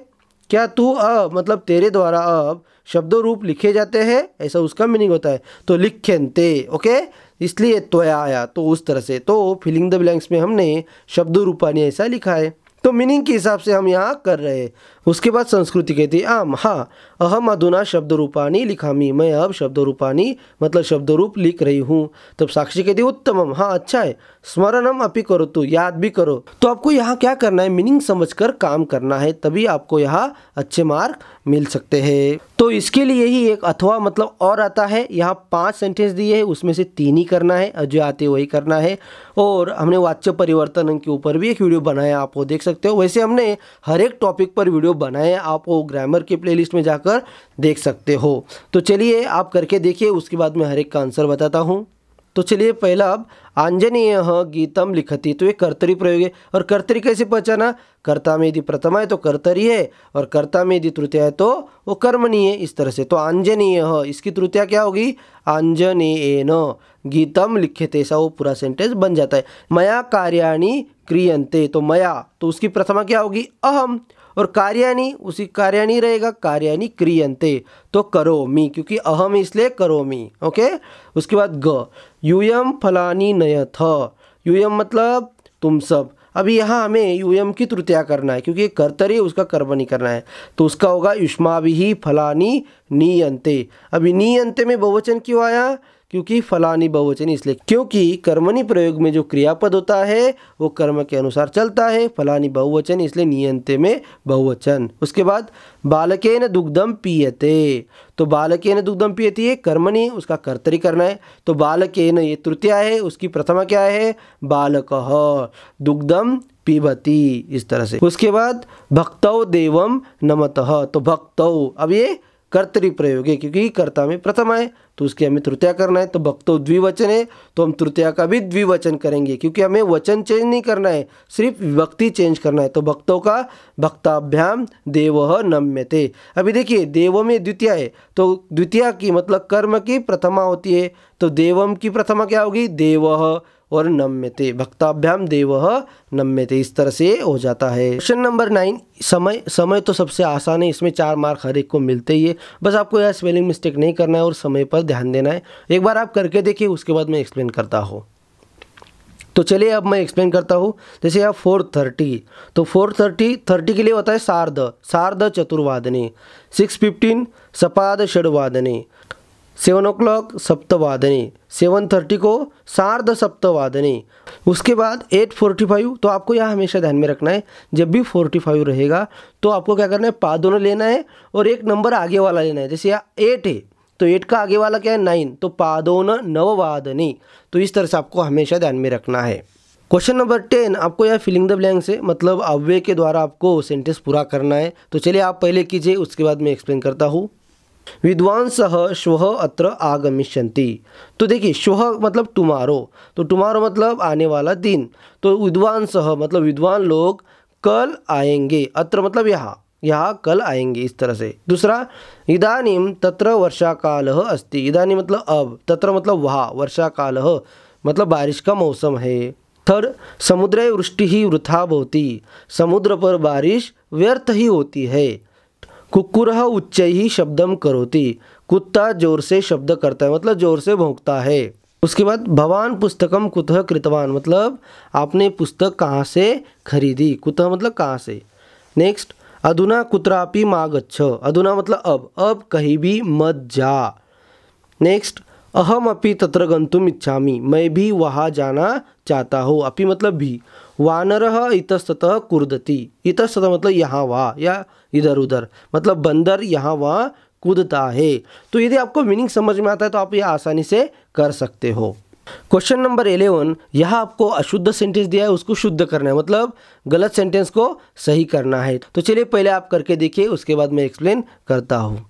क्या तू अब मतलब तेरे द्वारा अब शब्द रूप लिखे जाते हैं, ऐसा उसका मीनिंग होता है। तो लिख्यन्ते ओके, इसलिए त्वया आया, तो उस तरह से तो फिलिंग द ब्लैंक्स में हमने शब्द रूपाणि ऐसा लिखा है, तो मीनिंग के हिसाब से हम यहाँ कर रहे हैं। उसके बाद संस्कृति कहती है आम हाँ अहम अधुना शब्द रूपाणि लिखामी, मैं अब शब्द रूपाणि मतलब शब्द रूप लिख रही हूँ। तब साक्षी कहती है उत्तमम हाँ अच्छा है, स्मरणम अपि करोतु याद भी करो। तो आपको यहाँ क्या करना है, मीनिंग समझकर काम करना है, तभी आपको यहाँ अच्छे मार्क मिल सकते हैं। तो इसके लिए ही एक अथवा मतलब और आता है, यहाँ 5 सेंटेंस दिए हैं उसमें से 3 ही करना है, जो आते वही करना है। और हमने वाच्य परिवर्तन के ऊपर भी एक वीडियो बनाया, आप वो देख सकते हो। वैसे हमने हर एक टॉपिक पर वीडियो बनाए, आप वो ग्रामर के प्लेलिस्ट में जाकर देख सकते हो। तो चलिए आप करके देखिए, उसके बाद मैं हर एक का आंसर बताता हूँ। तो चलिए पहला अब आंजनेय गीतम लिखती, तो ये कर्तरी प्रयोग है। और कर्तरी कैसे पहचाना, कर्ता में यदि प्रथमा है तो कर्तरी है, और कर्ता में यदि तृतीया है तो वो कर्मणि है, इस तरह से। तो आंजनेय इसकी तृतीया क्या होगी, आंजनेयेन गीतम लिखते, ऐसा वो पूरा सेंटेंस बन जाता है। मया कार्याणि क्रियन्ते, तो मया तो उसकी प्रथमा क्या होगी अहम, और कार्याणि उसी कार्याणि रहेगा, कार्याणि क्रियन्ते तो करोमि, क्योंकि अहम इसलिए करोमि ओके। उसके बाद ग यूयम फलानी नयथ, यूयम मतलब तुम सब। अभी यहाँ हमें यूयम की तृतीया करना है, क्योंकि कर्तरी उसका कर्मणि करना है, तो उसका होगा युष्माभिः फलानी नीयन्ते। अभी नीयन्ते में बहुवचन क्यों आया, क्योंकि फलानी बहुवचन इसलिए, क्योंकि कर्मणि प्रयोग में जो क्रियापद होता है वो कर्म के अनुसार चलता है, फलानी बहुवचन इसलिए नियन्ते में बहुवचन। उसके बाद बालकेन दुग्धम पीयते, तो बालकेन दुग्धम पीयते है कर्मणि, उसका कर्तरी करना है। तो बालकेन ये तृतीया है, उसकी प्रथमा क्या है बालकः, दुग्धम पीबती इस तरह से। उसके बाद भक्तौ देवम नमतः, तो भक्तौ अब ये कर्तरी प्रयोग है, क्योंकि कर्ता में प्रथमा है तो उसकी हमें तृतीया करना है। तो भक्तो द्विवचन है, तो हम तृतीया का भी द्विवचन करेंगे, क्योंकि हमें वचन चेंज नहीं करना है, सिर्फ विभक्ति चेंज करना है। तो भक्तों का भक्ताभ्याम देवः नम्यते। अभी देखिए देवो में द्वितीया है, तो द्वितीया की मतलब कर्म की प्रथमा होती है, तो देवम की प्रथमा क्या होगी देवः और नम्यते, भक्ताभ्याम देवः नम्यते, इस तरह से हो जाता है। क्वेश्चन नंबर 9 समय तो सबसे आसान है, इसमें 4 मार्क हर एक को मिलते ही है, बस आपको यह स्पेलिंग मिस्टेक नहीं करना है और समय पर ध्यान देना है। एक बार आप करके देखिए, उसके बाद मैं एक्सप्लेन करता हूँ। तो चलिए अब मैं एक्सप्लेन करता हूँ। जैसे यहाँ 4:30, तो 4:30 के लिए होता है सार्ध, सार्ध चतुर्वादने। 6:15 सपाद षड्वादने। 7 o'clock सप्तवादने, 7:30 को सार्ध सप्तवादने, उसके बाद 8:45। तो आपको यह हमेशा ध्यान में रखना है, जब भी 45 रहेगा तो आपको क्या करना है, पादों लेना है और एक नंबर आगे वाला लेना है। जैसे यह 8 है तो 8 का आगे वाला क्या है, 9। तो पादोन नववादनी, तो इस तरह से आपको हमेशा ध्यान में रखना है। क्वेश्चन नंबर 10 आपको यह फिलिंग द ब्लैंक से मतलब अव्यय के द्वारा आपको सेंटेंस पूरा करना है। तो चलिए आप पहले कीजिए, उसके बाद मैं एक्सप्लेन करता हूँ। विद्वांसः श्वः अत्र आगमिष्यन्ति। तो देखिए श्वः मतलब टुमारो, तो टुमारो मतलब आने वाला दिन। तो विद्वांसः मतलब विद्वान लोग कल आएंगे, अत्र मतलब यहाँ, यहाँ कल आएंगे इस तरह से। दूसरा इदानीम तत्र वर्षाकालः अस्ति। इदानीम मतलब अब, तत्र मतलब वहाँ, वर्षाकालः मतलब बारिश का मौसम है। थर्ड समुद्रे वृष्टि वृथा भवति। समुद्र पर बारिश व्यर्थ ही होती है। कुक्कुरः उच्चैः शब्दं करोति। कुत्ता जोर से शब्द करता है मतलब जोर से भौंकता है। उसके बाद भवान पुस्तकं कुतः कृतवान मतलब आपने पुस्तक कहाँ से खरीदी, कुतः मतलब कहाँ से। नेक्स्ट अधुना कुत्रापि मा गच्छ। अधुना मतलब अब कहीं भी मत जा। नेक्स्ट अहम अपि तत्र गन्तुम इच्छामि। मैं भी वहाँ जाना चाहता हूँ। अपि मतलब भी। वानरः इतस्ततः कूदति। इतस्ततः मतलब यहाँ वहाँ या इधर उधर, मतलब बंदर यहाँ वहाँ कूदता है। तो यदि आपको मीनिंग समझ में आता है तो आप ये आसानी से कर सकते हो। क्वेश्चन नंबर 11 यहाँ आपको अशुद्ध सेंटेंस दिया है, उसको शुद्ध करना है, मतलब गलत सेंटेंस को सही करना है। तो चलिए पहले आप करके देखिए, उसके बाद मैं एक्सप्लेन करता हूँ।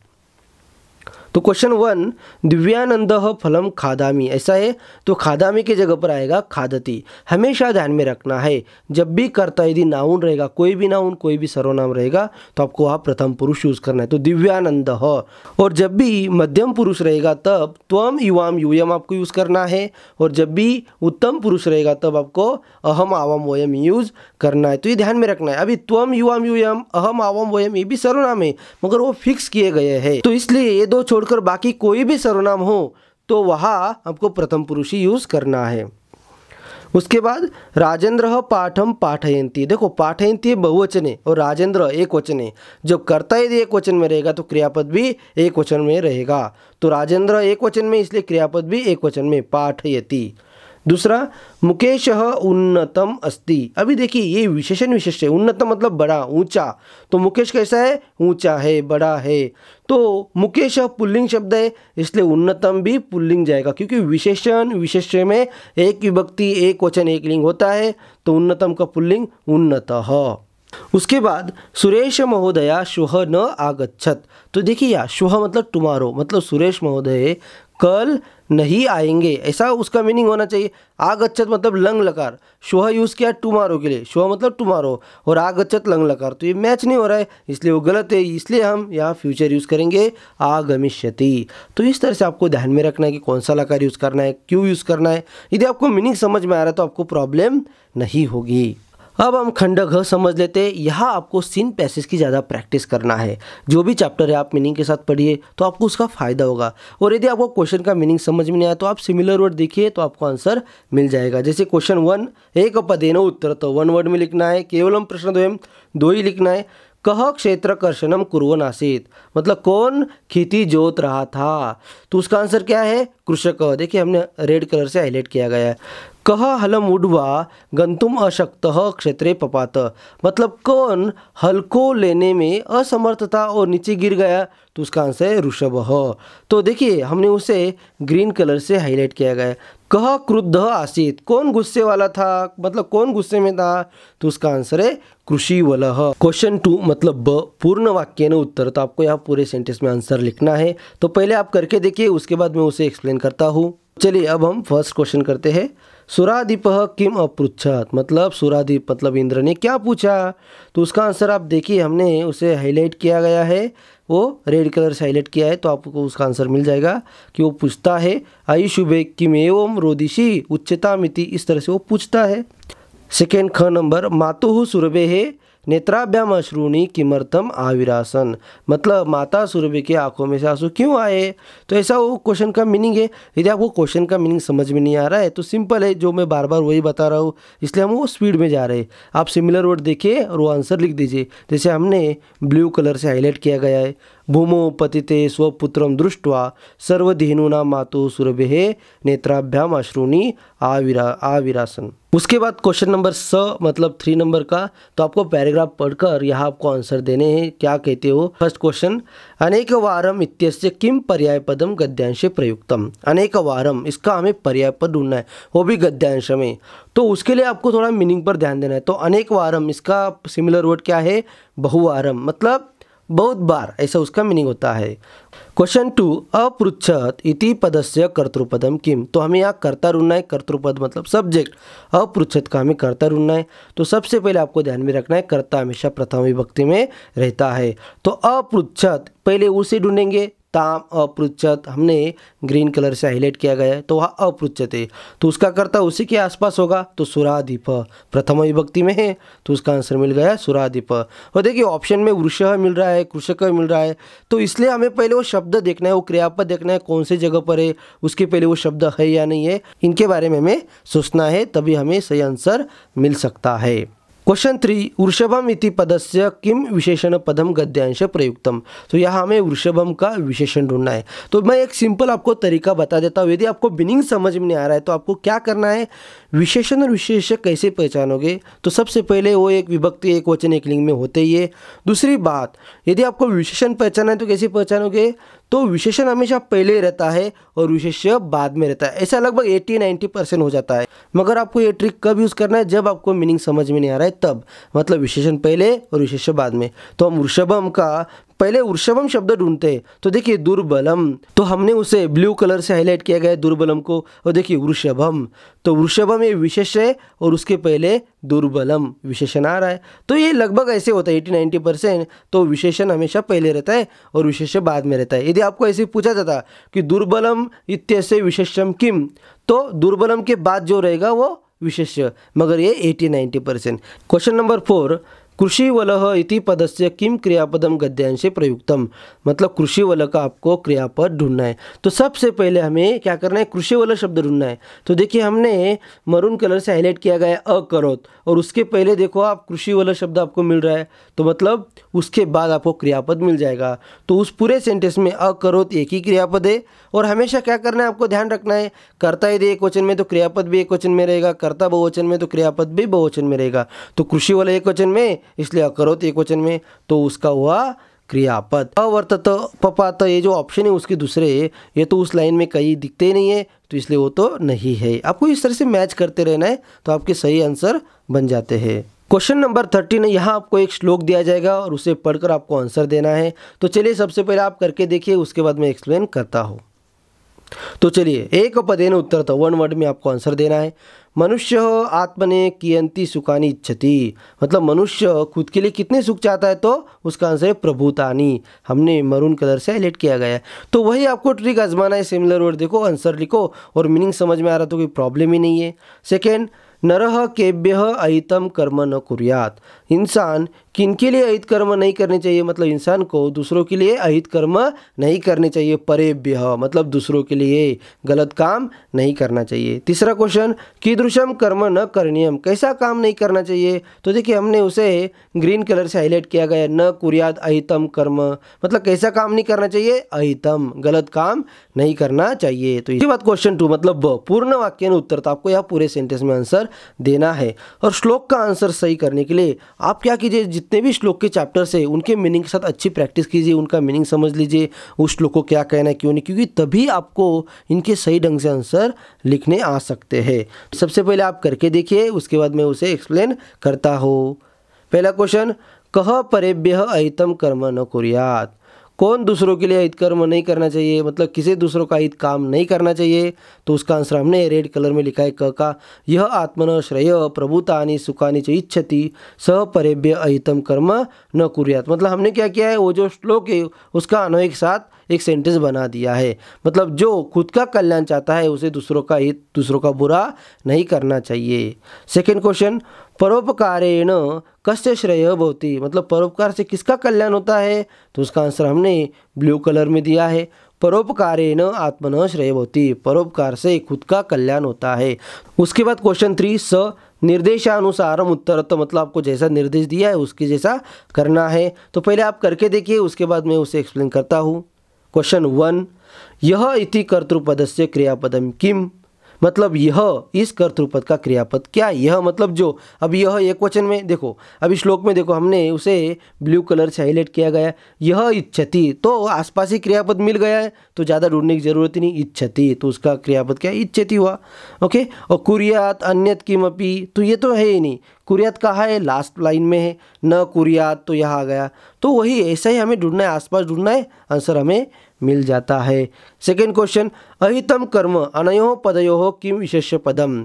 तो क्वेश्चन 1 दिव्यानंद फलम खादामी ऐसा है, तो खादामी के जगह पर आएगा खादती। हमेशा ध्यान में रखना है, जब भी कर्ता यदि नाउन रहेगा, कोई भी नाउन कोई भी सर्वनाम रहेगा, तो आपको वहाँ प्रथम पुरुष यूज़ करना है, तो दिव्यानंद। और जब भी मध्यम पुरुष रहेगा तब त्वम युवाम यूयम आपको यूज़ करना है, और जब भी उत्तम पुरुष रहेगा तब आपको अहम आवाम वयम यूज़ करना है। तो ये ध्यान में रखना है। अभी त्वम युवाम यूयम अहम आवाम वयम ये भी सर्वनाम है, मगर वो फिक्स किए गए हैं, तो इसलिए ये दो कर बाकी कोई भी सर्वनाम हो तो वहाँ आपको प्रथम पुरुष ही यूज करना है। उसके बाद राजेंद्र पाठम पाठयंती। देखो पाठयंती बहुवचने और राजेंद्र एक वचने, जब कर्ता यदि एक वचन में रहेगा तो क्रियापद भी एक वचन में रहेगा। तो राजेंद्र एक वचन में, इसलिए क्रियापद भी एक वचन में, पाठयति। दूसरा मुकेशः उन्नतम अस्ति। अभी देखिए ये विशेषण विशेष है, उन्नतम मतलब बड़ा ऊंचा, तो मुकेश कैसा है, ऊंचा है, बड़ा है। तो मुकेश पुल्लिंग शब्द है, इसलिए उन्नतम भी पुल्लिंग जाएगा, क्योंकि विशेषण विशेष्य में एक विभक्ति एक वचन एक लिंग होता है, तो उन्नतम का पुल्लिंग उन्नतः। उसके बाद सुरेश महोदया श्वः न आगच्छत्। तो देखिए यहाँ श्वः मतलब टुमारो, मतलब सुरेश महोदय कल नहीं आएंगे, ऐसा उसका मीनिंग होना चाहिए। आगच्छत मतलब लंग लकार, श्वः यूज़ किया टुमारो के लिए, श्वः मतलब टुमारो और आगच्छत लंग लकार, तो ये मैच नहीं हो रहा है, इसलिए वो गलत है, इसलिए हम यहाँ फ्यूचर यूज़ करेंगे आगमिष्यति। तो इस तरह से आपको ध्यान में रखना है कि कौन सा लकार यूज़ करना है, क्यों यूज़ करना है। यदि आपको मीनिंग समझ में आ रहा है तो आपको प्रॉब्लम नहीं होगी। अब हम खंड घ समझ लेते हैं। यहाँ आपको सीन पैसेज की ज़्यादा प्रैक्टिस करना है। जो भी चैप्टर है आप मीनिंग के साथ पढ़िए तो आपको उसका फ़ायदा होगा, और यदि आपको क्वेश्चन का मीनिंग समझ में नहीं आया तो आप सिमिलर वर्ड देखिए तो आपको आंसर मिल जाएगा। जैसे क्वेश्चन 1 एक पदेन उत्तर, तो 1 वर्ड में लिखना है। केवलम प्रश्न द्वयम, 2 ही लिखना है। कह क्षेत्र कर्षणम कुर्वन आसीत मतलब कौन खेती जोत रहा था, तो उसका आंसर क्या है, कृषक। देखिए हमने रेड कलर से हाईलाइट किया गया है। कह हलम उड्वा गंतुम अशक्तः क्षेत्रे पपात मतलब कौन हल को लेने में असमर्थ था और नीचे गिर गया, तो उसका आंसर है ऋषभः। तो देखिए हमने उसे ग्रीन कलर से हाईलाइट किया गया है। कह क्रुद्ध आसीत कौन गुस्से वाला था, मतलब कौन गुस्से में था, तो उसका आंसर है कृषिवलः। क्वेश्चन 2 मतलब ब पूर्ण वाक्य ने उत्तर, तो आपको यहाँ पूरे सेंटेंस में आंसर लिखना है। तो पहले आप करके देखिए, उसके बाद मैं उसे एक्सप्लेन करता हूँ। चलिए अब हम फर्स्ट क्वेश्चन करते हैं। सुरादीपः किम अपृच्छत् मतलब सुरादीप मतलब इंद्र ने क्या पूछा, तो उसका आंसर आप देखिए हमने उसे हाईलाइट किया गया है, वो रेड कलर से हाईलाइट किया है, तो आपको उसका आंसर मिल जाएगा कि वो पूछता है आयुषुभे किमेवम रोदिशी उच्चतामिति, इस तरह से वो पूछता है। सेकेंड ख नंबर मातुः सुरभे है नेत्राभ्याम अश्रूणि किमर्थम आविरासन मतलब माता सुरभि के आंखों में से आंसू क्यों आए, तो ऐसा वो क्वेश्चन का मीनिंग है। यदि आपको क्वेश्चन का मीनिंग समझ में नहीं आ रहा है तो सिंपल है, जो मैं बार बार वही बता रहा हूँ, इसलिए हम वो स्पीड में जा रहे हैं। आप सिमिलर वर्ड देखिए और वो आंसर लिख दीजिए। जैसे हमने ब्लू कलर से हाईलाइट किया गया है भूमौ पतिते स्वपुत्रं दृष्ट्वा सर्वधेनूनां मातुः सुरभिः नेत्राभ्याम अश्रूनि आविरासन्। उसके बाद क्वेश्चन नंबर स मतलब 3 नंबर का, तो आपको पैराग्राफ पढ़कर यहाँ आपको आंसर देने हैं, क्या कहते हो। फर्स्ट क्वेश्चन, अनेकवारम इत्यस्य किम पर्यायपदम गद्यांशे प्रयुक्तम। अनेकवारम, इसका हमें पर्यायपद ढूंढना है वो भी गद्यांश में, तो उसके लिए आपको थोड़ा मीनिंग पर ध्यान देना है। तो अनेकवारम इसका सिमिलर वर्ड क्या है, बहुवारम, मतलब बहुत बार, ऐसा उसका मीनिंग होता है। क्वेश्चन 2, अपृच्छत इति पदस्य कर्तृपदम किम। तो हमें यहाँ कर्ता ढूंढना है, कर्तृपद मतलब सब्जेक्ट, अपृच्छत का हमें कर्ता ढूंढना है। तो सबसे पहले आपको ध्यान में रखना है कर्ता हमेशा प्रथम विभक्ति में रहता है, तो अपृच्छत पहले उसे ढूंढेंगे। ताम अपृच्छत हमने ग्रीन कलर से हाईलाइट किया गया है, तो वहाँ अपृच्छत है, तो उसका कर्ता उसी के आसपास होगा। तो सुराधिप प्रथम विभक्ति में है, तो उसका आंसर मिल गया सुराधिप। और देखिए ऑप्शन में वृषह मिल रहा है, कृषक मिल रहा है, तो इसलिए हमें पहले वो शब्द देखना है, वो क्रियापद देखना है, कौन से जगह पर है, उसके पहले वो शब्द है या नहीं है, इनके बारे में हमें सोचना है, तभी हमें सही आंसर मिल सकता है। क्वेश्चन 3, वृषभम इति पदस्य किम विशेषण पदम गद्यांश प्रयुक्तम। तो यहाँ हमें वृषभम का विशेषण ढूंढना है। तो मैं एक सिंपल आपको तरीका बता देता हूँ, यदि आपको मीनिंग समझ में नहीं आ रहा है तो आपको क्या करना है, विशेषण और विशेषण कैसे पहचानोगे, तो सबसे पहले वो एक विभक्ति एक वचन एक लिंग में होते ही है। दूसरी बात, यदि आपको विशेषण पहचानना है तो कैसे पहचानोगे, तो विशेषण हमेशा पहले रहता है और विशेष्य बाद में रहता है, ऐसा लगभग 80-90% हो जाता है। मगर आपको ये ट्रिक कब यूज़ करना है, जब आपको मीनिंग समझ में नहीं आ रहा है तब, मतलब विशेषण पहले और विशेष्य बाद में। तो हम वृषभम का पहले वृषभम शब्द ढूंढते हैं, तो देखिए दुर्बलम, तो हमने उसे ब्लू कलर से हाईलाइट किया गया है दुर्बलम को, और देखिए वृषभम, तो वृषभम ये विशेष है और उसके पहले दुर्बलम विशेषण आ रहा है। तो ये लगभग ऐसे होता है 80-90%, तो विशेषण हमेशा पहले रहता है और विशेष बाद में रहता है। यदि आपको ऐसे पूछा जाता कि दुर्बलम इत्यस्य विशेषम किम, तो दुर्बलम के बाद जो रहेगा वो विशेष्य, मगर ये 80-90%। क्वेश्चन नंबर 4, कृषिवलः इति पदस्य किम क्रियापदम गद्यांशे प्रयुक्तम। मतलब कृषिवल का आपको क्रियापद ढूंढना है, तो सबसे पहले हमें क्या करना है, कृषिवल शब्द ढूंढना है। तो देखिए हमने मरून कलर से हाईलाइट किया गया है अकरोत, और उसके पहले देखो आप कृषिवल शब्द आपको मिल रहा है, तो मतलब उसके बाद आपको क्रियापद मिल जाएगा। तो उस पूरे सेंटेंस में अकरोत एक ही क्रियापद है, और हमेशा क्या करना है आपको ध्यान रखना है, कर्ता यदि एक वचन में तो क्रियापद भी एक वचन में रहेगा, कर्ता बहुवचन में तो क्रियापद भी बहुवचन में रहेगा। तो कृषिवल एक वचन में, इसलिए अकरोत एक वचन में, तो उसका हुआ क्रियापद। अवर्तत पपात ये जो ऑप्शन है उसके दूसरे, ये तो उस लाइन में कहीं दिखते ही नहीं है, तो इसलिए वो तो नहीं है। आपको इस तरह से मैच करते रहना है, तो आपके सही आंसर बन जाते हैं। क्वेश्चन नंबर 13, यहाँ आपको एक श्लोक दिया जाएगा और उसे पढ़कर आपको आंसर देना है। तो चलिए सबसे पहले आप करके देखिए, उसके बाद मैं एक्सप्लेन करता हूँ। तो चलिए, एक पदेन उत्तरतः, वन वर्ड में आपको आंसर देना है। मनुष्य आत्मने कियंती सुखानी इच्छति, मतलब मनुष्य खुद के लिए कितने सुख चाहता है, तो उसका आंसर है प्रभुतानी, हमने मरून कलर से हाईलाइट किया गया है। तो वही आपको ट्रिक आजमाना है, सिमिलर वर्ड देखो, आंसर लिखो, और मीनिंग समझ में आ रहा तो कोई प्रॉब्लम ही नहीं है। सेकेंड, नरह केभ्यः अहितम कर्म न कुर्यात, इंसान किनके लिए अहित कर्म नहीं करने चाहिए, मतलब इंसान को दूसरों के लिए अहित कर्म नहीं करने चाहिए। परेभ्यः मतलब दूसरों के लिए गलत काम नहीं करना चाहिए। तीसरा क्वेश्चन, कीदृशम कर्म न करणीयम, कैसा काम नहीं करना चाहिए, तो देखिए हमने उसे ग्रीन कलर से हाईलाइट किया गया, न कुर्यात अहितम कर्म, मतलब कैसा काम नहीं करना चाहिए, अहितम गलत काम नहीं करना चाहिए। तो इसके बाद क्वेश्चन 2 मतलब ब, पूर्ण वाक्य में उत्तर, तो आपको यह पूरे सेंटेंस में आंसर देना है। और श्लोक का आंसर सही करने के लिए आप क्या कीजिए, जितने भी श्लोक के चैप्टर्स हैं उनके मीनिंग के साथ अच्छी प्रैक्टिस कीजिए, उनका मीनिंग समझ लीजिए, उस श्लोक को क्या कहना है क्यों नहीं, क्योंकि तभी आपको इनके सही ढंग से आंसर लिखने आ सकते हैं। सबसे पहले आप करके देखिए, उसके बाद मैं उसे एक्सप्लेन करता हूँ। पहला क्वेश्चन, कह परेभ्यः अहितम कर्म न कुर्यात, कौन दूसरों के लिए हित कर्म नहीं करना चाहिए, मतलब किसी दूसरों का हित काम नहीं करना चाहिए। तो उसका आंसर हमने रेड कलर में लिखा है क का, यह आत्मन श्रेय प्रभुतानि सुखानि च इच्छति स परेभ्य अहितम कर्म न कुर्यात, मतलब हमने क्या किया है, वो जो श्लोक है उसका अन्वय के साथ एक सेंटेंस बना दिया है, मतलब जो खुद का कल्याण चाहता है उसे दूसरों का हित, दूसरों का बुरा नहीं करना चाहिए। सेकेंड क्वेश्चन, परोपकारेण कस्य श्रेय भवति, मतलब परोपकार से किसका कल्याण होता है, तो उसका आंसर हमने ब्लू कलर में दिया है, परोपकारेण आत्मन श्रेय भवति, परोपकार से खुद का कल्याण होता है। उसके बाद क्वेश्चन 3, स निर्देशानुसारम उत्तरत, तो मतलब आपको जैसा निर्देश दिया है उसके जैसा करना है। तो पहले आप करके देखिए, उसके बाद मैं उसे एक्सप्लेन करता हूँ। क्वेश्चन 1, यह इति कर्तृपदस्य क्रियापदम किम, मतलब यह इस कर्तृपद का क्रियापद क्या। यह मतलब जो, अब यह एक वचन में देखो, अभी श्लोक में देखो हमने उसे ब्लू कलर से हाईलाइट किया गया। यह इच्छति, तो आसपास ही क्रियापद मिल गया है, तो ज़्यादा ढूंढने की जरूरत ही नहीं। इच्छति तो उसका क्रियापद क्या, इच्छति हुआ। ओके, और कुर्यात अन्यत किमपि, तो ये तो है ही नहीं। कुर्यात कहाँ है, लास्ट लाइन में है, न कुर्यात तो यहाँ आ गया। तो वही ऐसा ही हमें ढूंढना है, आसपास ढूंढना है, आंसर हमें मिल जाता है। सेकेंड क्वेश्चन, अहितम कर्म अनयो पदयो किम विशेष्य पदम।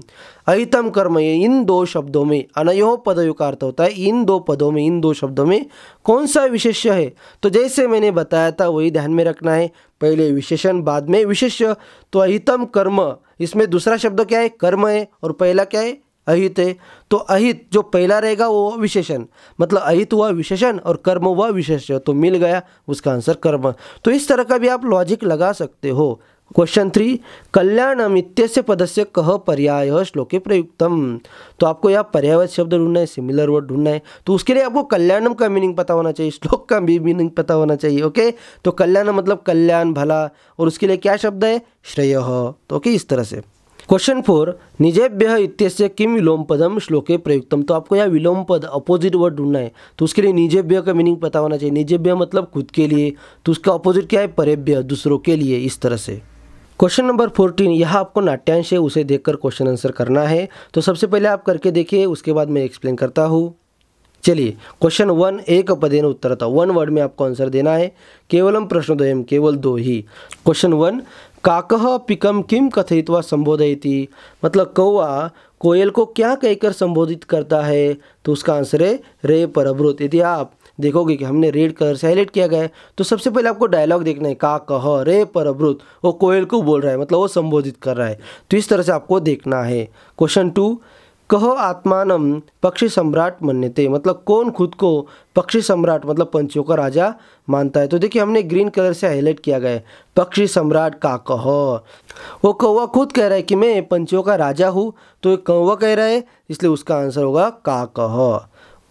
अहितम कर्म, ये इन दो शब्दों में, अनयो पदयो का अर्थ होता है इन दो पदों में, इन दो शब्दों में कौन सा विशेष्य है। तो जैसे मैंने बताया था वही ध्यान में रखना है, पहले विशेषण बाद में विशेष्य। तो अहितम कर्म, इसमें दूसरा शब्द क्या है, कर्म है, और पहला क्या है, अहित है। तो अहित जो पहला रहेगा वो विशेषण, मतलब अहित हुआ विशेषण और कर्म हुआ विशेष्य, तो मिल गया उसका आंसर कर्म। तो इस तरह का भी आप लॉजिक लगा सकते हो। क्वेश्चन 3, कल्याणम इत्यस्य पदस्य कः पर्यायः श्लोके प्रयुक्तम। तो आपको यहाँ पर्यायवाद शब्द ढूंढना है, सिमिलर वर्ड ढूंढना है। तो उसके लिए आपको कल्याणम का मीनिंग पता होना चाहिए, श्लोक का भी मीनिंग पता होना चाहिए। ओके, तो कल्याणम मतलब कल्याण, भला, और उसके लिए क्या शब्द है, श्रेयः। तो ओके, इस तरह से। क्वेश्चन 4, निजेभ्य इत्यस्य किम विलोम पदम श्लोके प्रयुक्तम। तो आपको यह विलोम पद, अपोजिट वर्ड ढूंढना है। तो उसके लिए निजेभ्य का मीनिंग पता होना चाहिए। निजेभ्य मतलब खुद के लिए, तो उसका अपोजिट क्या है, परेभ्य, दूसरों के लिए। इस तरह से। क्वेश्चन नंबर 14, यह आपको नाट्यांश है, उसे देखकर क्वेश्चन आंसर करना है। तो सबसे पहले आप करके देखिए, उसके बाद मैं एक्सप्लेन करता हूँ। चलिए, क्वेश्चन 1, एक पदेन उत्तरतः, 1 वर्ड में आपको आंसर देना है, केवलम प्रश्नद्वयम्, केवल 2 ही। क्वेश्चन 1, काकः पिकम किम कथयित्वा संबोधयति, मतलब कौवा कोयल को क्या कहकर संबोधित करता है। तो उसका आंसर है रे परब्रुत। यदि आप देखोगे कि हमने रेड कलर से हाईलाइट किया गया है, तो सबसे पहले आपको डायलॉग देखना है, का कह रे परब्रुत, वो कोयल को बोल रहा है, मतलब वो संबोधित कर रहा है। तो इस तरह से आपको देखना है। क्वेश्चन 2, कह आत्मानम पक्षी सम्राट मन्यते, मतलब कौन खुद को पक्षी सम्राट, मतलब पंछियों का राजा मानता है। तो देखिए हमने ग्रीन कलर से हाईलाइट किया गया है, पक्षी सम्राट का कह, वो कौवा खुद कह रहा है कि मैं पंछियों का राजा हूँ, तो एक कौवा कह रहा है, इसलिए उसका आंसर होगा का कह।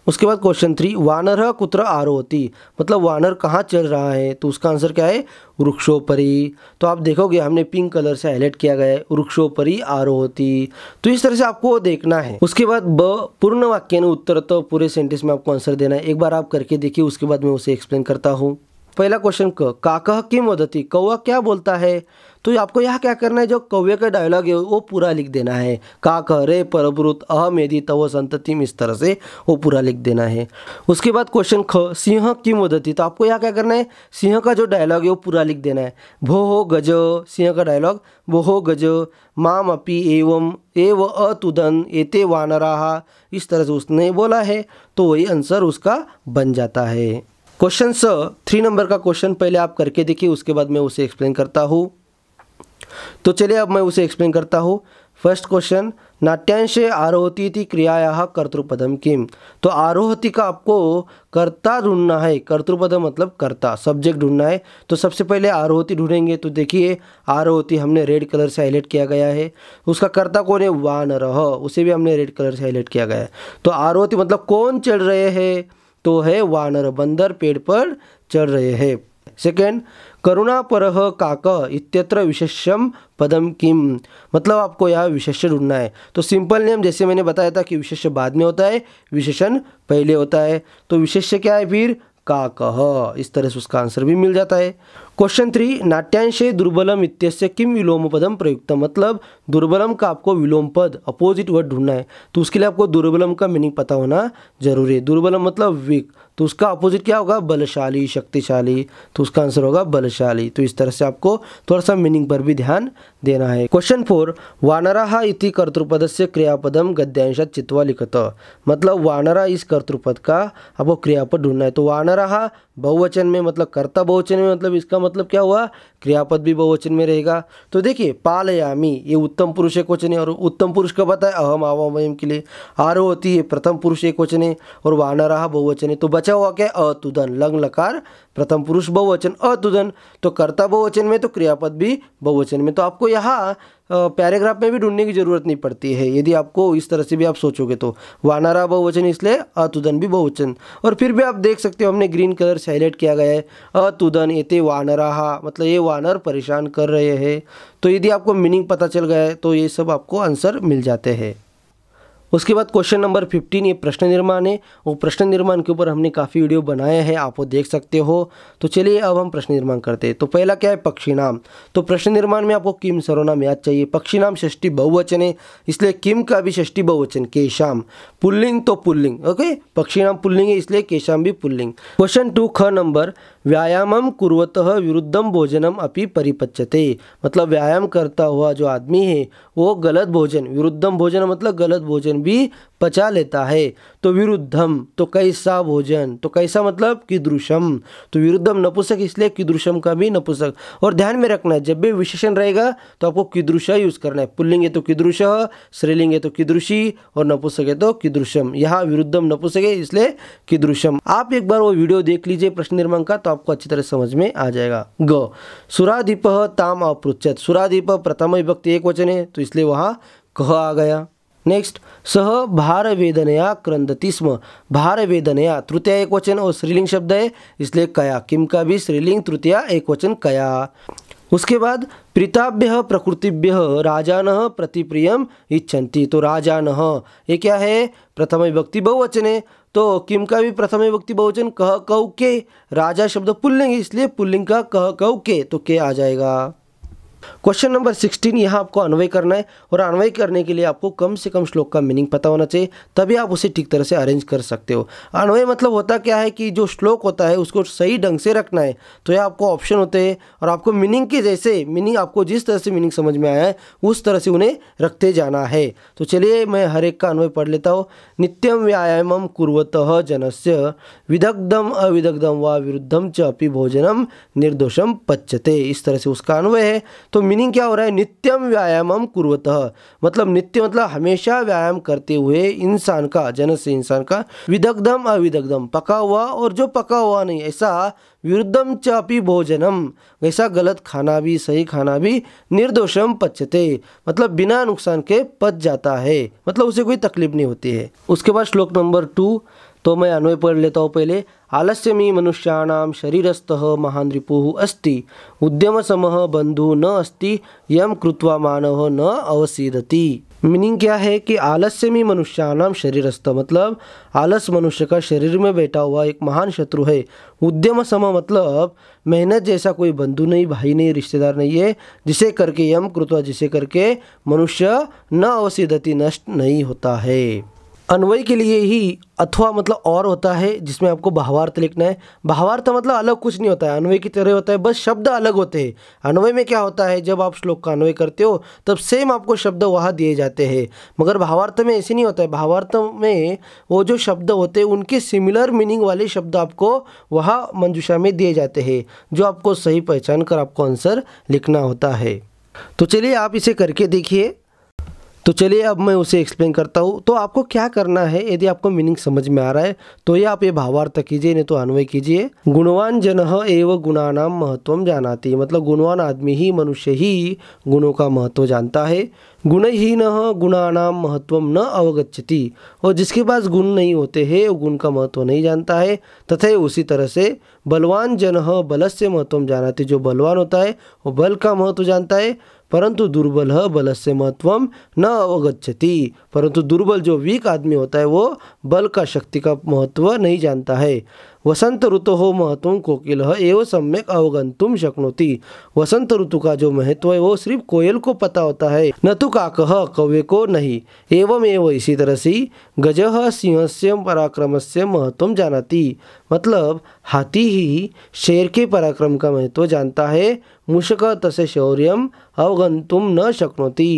उसके बाद क्वेश्चन 3, वानर कुत्र आरोहति, मतलब वानर कहाँ चल रहा है। तो उसका आंसर क्या है, वृक्षोपरि। तो आप देखोगे हमने पिंक कलर से हाईलाइट किया गया है, वृक्षोपरि आरोहति। तो इस तरह से आपको देखना है। उसके बाद ब पूर्ण वाक्य ने उत्तर, तो पूरे सेंटेंस में आपको आंसर देना है। एक बार आप करके देखिए, उसके बाद मैं उसे एक्सप्लेन करता हूँ। पहला क्वेश्चन क, काकह किम वदति, कौवा क्या बोलता है। तो आपको यहाँ क्या करना है, जो कौवे का डायलॉग है वो पूरा लिख देना है, काक रे परब्रुत अहम यदि तव संततिम, इस तरह से वो पूरा लिख देना है। उसके बाद क्वेश्चन ख, सिंह किम वदति। तो आपको यहाँ क्या करना है, सिंह का जो डायलॉग है वो पूरा लिख देना है, भो हो गज, सिंह का डायलॉग भो हो गज, माम अपि एवं एव अतुदन एते वानराः, इस तरह से उसने बोला है। तो वही आंसर उसका बन जाता है। क्वेश्चन 3 नंबर का क्वेश्चन पहले आप करके देखिए, उसके बाद मैं उसे एक्सप्लेन करता हूँ। तो चलिए अब मैं उसे एक्सप्लेन करता हूँ। फर्स्ट क्वेश्चन, नाट्यांशे आरोहति इति क्रियायाः कर्तृपदम किम। तो आरोहति का आपको कर्ता ढूंढना है, कर्तृपद मतलब कर्ता, सब्जेक्ट ढूंढना है। तो सबसे पहले आरोहति ढूंढेंगे। तो देखिए आरोहति हमने रेड कलर से हाईलाइट किया गया है, उसका कर्ता कौन है, वानरः, उसे भी हमने रेड कलर से हाईलाइट किया गया है। तो आरोहति मतलब कौन चढ़ रहे हैं, तो है वानर, बंदर पेड़ पर चढ़ रहे हैं। सेकेंड, करुणापरः काकः इत्यत्र विशेष्यम पदम किम, मतलब आपको यहाँ विशेष्य ढूंढना है। तो सिंपल नेम, जैसे मैंने बताया था कि विशेष्य बाद में होता है, विशेषण पहले होता है, तो विशेष्य क्या है फिर, काकः। इस तरह से उसका आंसर भी मिल जाता है। क्वेश्चन 3, नाट्यांशे दुर्बलम इत्यस्य किम विलोम पदम प्रयुक्तम, मतलब दुर्बलम का आपको विलोम पद, अपोजिट वर्ड ढूंढना है। तो उसके लिए आपको दुर्बलम का मीनिंग पता होना जरूरी है। दुर्बलम मतलब वीक, तो उसका अपोजिट क्या होगा, बलशाली, शक्तिशाली, तो उसका आंसर होगा बलशाली। तो इस तरह से आपको थोड़ा सा मीनिंग पर भी ध्यान देना है। क्वेश्चन 4, वानराः इति कर्तृपदस्य क्रियापदम गद्यांशात् चित्वा लिखत, मतलब वानरा इस कर्तृपद का आपको क्रियापद ढूंढना है। तो वानराः बहुवचन में, मतलब कर्ता बहुवचन में, मतलब इसका मतलब क्या हुआ, क्रियापद भी बहुवचन में रहेगा। तो देखिए पालयामी, ये उत्तम पुरुष एक वचन है, और उत्तम पुरुष का पता है अहम आवाम वयम के लिए। आरोहति ये प्रथम पुरुष एक वचन है, और वानराः बहुवचन है। तो बचा हुआ क्या, अतुदन, लंग लकार प्रथम पुरुष बहुवचन, अतुदन। तो कर्ता बहुवचन में, तो क्रियापद भी बहुवचन में। तो आपको यहाँ पैराग्राफ में भी ढूंढने की ज़रूरत नहीं पड़ती है। यदि आपको इस तरह से भी आप सोचोगे तो वानरा बहुवचन इसलिए अतुदन भी बहुवचन। और फिर भी आप देख सकते हो हमने ग्रीन कलर से हाईलाइट किया गया है अतुदन ये वानराहा मतलब ये वानर परेशान कर रहे हैं। तो यदि आपको मीनिंग पता चल गया है तो ये सब आपको आंसर मिल जाते हैं। उसके बाद क्वेश्चन नंबर 15 ये प्रश्न निर्माण है और प्रश्न निर्माण के ऊपर हमने काफ़ी वीडियो बनाए हैं, आप वो देख सकते हो। तो चलिए अब हम प्रश्न निर्माण करते हैं। तो पहला क्या है पक्षी नाम। तो प्रश्न निर्माण में आपको किम सर्वनाम याद चाहिए। पक्षी नाम षष्ठी बहुवचन है इसलिए किम का भी षष्ठी बहुवचन केशाम। पुल्लिंग तो पुल्लिंग ओके पक्षी नाम पुल्लिंग है इसलिए केशाम भी पुल्लिंग। क्वेश्चन 2 ख नंबर व्यायामम कुर्वतः विरुद्धम भोजनम अपि परिपच्यते मतलब व्यायाम करता हुआ जो आदमी है वो गलत भोजन विरुद्धम भोजन मतलब गलत भोजन भी पचा लेता है। तो विरुद्धम तो कैसा भोजन तो कैसा मतलब कीदृशम। तो विरुद्धम नपुंसक इसलिए कीदृशम का भी नपुंसक। और ध्यान में रखना है जब भी विशेषण रहेगा तो आपको कीदृश यूज करना है। पुल्लिंग है तो कीदृश, स्त्रीलिंग है तो कीदृशी और नपुंसक है तो कीदृशम। यहाँ विरुद्धम नपुंसक है इसलिए कीदृशम। आप एक बार वो वीडियो देख लीजिए प्रश्न निर्माण का तो आपको अच्छी तरह समझ में आ जाएगा। ग सुराधिप ताम अपृच्छत। सुराधिप प्रथम विभक्ति एक वचन है तो इसलिए वहाँ कह आ गया। नेक्स्ट सह भारवेदनया क्रंदति स्म। भारवेदनया तृतीया एक वचन और स्त्रीलिंग शब्द है इसलिए कया। किम का भी स्त्रीलिंग तृतीया एक वचन कया। उसके बाद प्रीताभ्य प्रकृतिभ्य राजान प्रतिप्रियम इच्छन्ति। तो राजान ये क्या है प्रथम विभक्ति बहुवचन है तो किम का भी प्रथम विभक्ति बहुवचन कह कौ के। राजा शब्द पुल्लिंग इसलिए पुल्लिंग का कह कौ के तो के आ जाएगा। क्वेश्चन नंबर 16 यहाँ आपको अन्वय करना है और अन्वय करने के लिए आपको कम से कम श्लोक का मीनिंग पता होना चाहिए तभी आप उसे ठीक तरह से अरेंज कर सकते हो। अन्वय मतलब होता क्या है कि जो श्लोक होता है उसको सही ढंग से रखना है। तो यह आपको ऑप्शन होते हैं और आपको मीनिंग के जैसे मीनिंग आपको जिस तरह से मीनिंग समझ में आया है उस तरह से उन्हें रखते जाना है। तो चलिए मैं हर एक का अन्वय पढ़ लेता हूँ। नित्यम व्यायामम कुर्वतः जनस्य विदग्धम अविदग्धम वा विरुद्धम च अपि भोजनम निर्दोषम पच्यते। इस तरह से उसका अन्वय है। तो मीनिंग क्या हो रहा है नित्यम व्यायामम कुर्वतः मतलब नित्य मतलब हमेशा व्यायाम करते हुए इंसान का जन से इंसान का विदग्धम अविदग्धम पका हुआ और जो पका हुआ नहीं ऐसा विरुद्धम चापी भोजनम वैसा गलत खाना भी सही खाना भी निर्दोषम पच्यते मतलब बिना नुकसान के पच जाता है मतलब उसे कोई तकलीफ नहीं होती है। उसके बाद श्लोक नंबर 2 तो मैं अन्वय पढ़ लेता हूँ पहले। आलस्यमी मनुष्याणां शरीरस्थः महान् रिपुः अस्ति उद्यमसमः बन्धुः न अस्ति यं कृत्वा मानवः न अवसीदति। मीनिंग क्या है कि आलस्यमी मनुष्याणां शरीरस्थ मतलब आलस मनुष्य का शरीर में बैठा हुआ एक महान शत्रु है। उद्यमसमः मतलब मेहनत जैसा कोई बंधु नहीं भाई नहीं रिश्तेदार नहीं है जिसे करके यम कृत्वा जिसे करके मनुष्य न अवसीदति नष्ट नहीं होता है। अन्वय के लिए ही अथवा मतलब और होता है जिसमें आपको भावार्थ लिखना है। भावार्थ मतलब अलग कुछ नहीं होता है अन्वय की तरह होता है बस शब्द अलग होते हैं। अन्वय में क्या होता है जब आप श्लोक का अन्वय करते हो तब सेम आपको शब्द वहाँ दिए जाते हैं मगर भावार्थ में ऐसे नहीं होता है। भावार्थ में वो जो शब्द होते हैं उनके सिमिलर मीनिंग वाले शब्द आपको वहाँ मंजुषा में दिए जाते हैं जो आपको सही पहचान कर आपको आंसर लिखना होता है। तो चलिए आप इसे करके देखिए। तो चलिए अब मैं उसे एक्सप्लेन करता हूँ। तो आपको क्या करना है यदि आपको मीनिंग समझ में आ रहा है तो ये आप ये भावार्थ कीजिए नहीं तो अन्वय कीजिए। गुणवान जनः एव गुणानाम महत्वम जानाति मतलब गुणवान आदमी ही मनुष्य ही गुणों का महत्व जानता है। गुणहीनः गुणानाम महत्वम न अवगच्छति और जिसके पास गुण नहीं होते हैं वो गुण का महत्व नहीं जानता है। तथा उसी तरह से बलवान जनः बलस्य महत्वम जानाति जो बलवान होता है वो बल का महत्व जानता है। परंतु दुर्बल बल से महत्वम न अवगच्छति परंतु दुर्बल जो वीक आदमी होता है वो बल का शक्ति का महत्व नहीं जानता है। वसंत ऋतु हो महत्वम कोकिल एवं सम्यक अवगंतुम शक्नोति वसंत ऋतु का जो महत्व है वो सिर्फ कोयल को पता होता है न तो काकः कौवे को नहीं। एवं एवं इसी तरह से गजः सिंहस्य पराक्रमस्य महत्वम जानाति मतलब हाथी ही शेर के पराक्रम का महत्व जानता है। मूषकः तस्य शौर्यम अवगंतुम न शक्नोति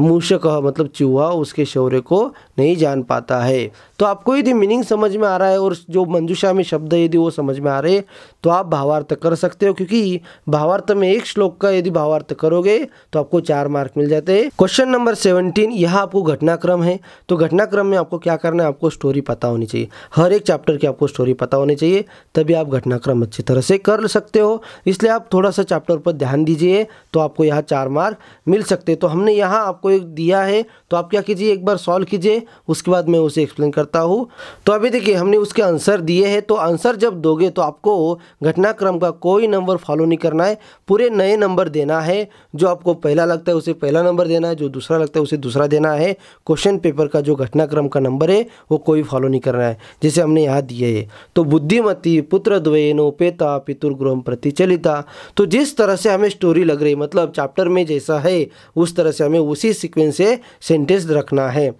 मूषक मतलब चूहा उसके शौर्य को नहीं जान पाता है। तो आपको यदि मीनिंग समझ में आ रहा है और जो मंजुषा में शब्द यदि वो समझ में आ रहे तो आप भावार्थ कर सकते हो, क्योंकि भावार्थ में एक श्लोक का यदि भावार्थ करोगे तो आपको 4 मार्क मिल जाते हैं। क्वेश्चन नंबर 17, यह आपको घटनाक्रम है। तो घटनाक्रम में आपको क्या करना है, आपको स्टोरी पता होनी चाहिए, हर एक चैप्टर की आपको स्टोरी पता होनी चाहिए, तभी आप घटनाक्रम अच्छी तरह से कर सकते हो। इसलिए आप थोड़ा सा चैप्टर पर ध्यान दीजिए तो आपको यहाँ 4 मार्क मिल सकते। तो हमने यहाँ आपको एक दिया है, तो आप क्या कीजिए, एक बार सॉल्व कीजिए, उसके बाद मैं उसे एक्सप्लेन करता हूँ। तो अभी देखिए हमने उसके आंसर दिए हैं, तो आंसर जब दोगे तो आपको घटनाक्रम का कोई नंबर फॉलो नहीं करना है, पूरे नए नंबर देना है। जो आपको पहला लगता है उसे पहला नंबर देना है, जो दूसरा लगता है उसे दूसरा देना है। क्वेश्चन पेपर का जो घटनाक्रम का नंबर है वो कोई फॉलो नहीं करना है, जैसे हमने यहाँ दिए है। तो बुद्धिमती पुत्र द्वयेनोपेता पितुर्गृहं प्रति चलिता, तो जिस तरह से हमें स्टोरी लग रही, मतलब चैप्टर में जैसा है उस तरह से हमें उसी सीक्वेंस से सेंटेंस रखना है।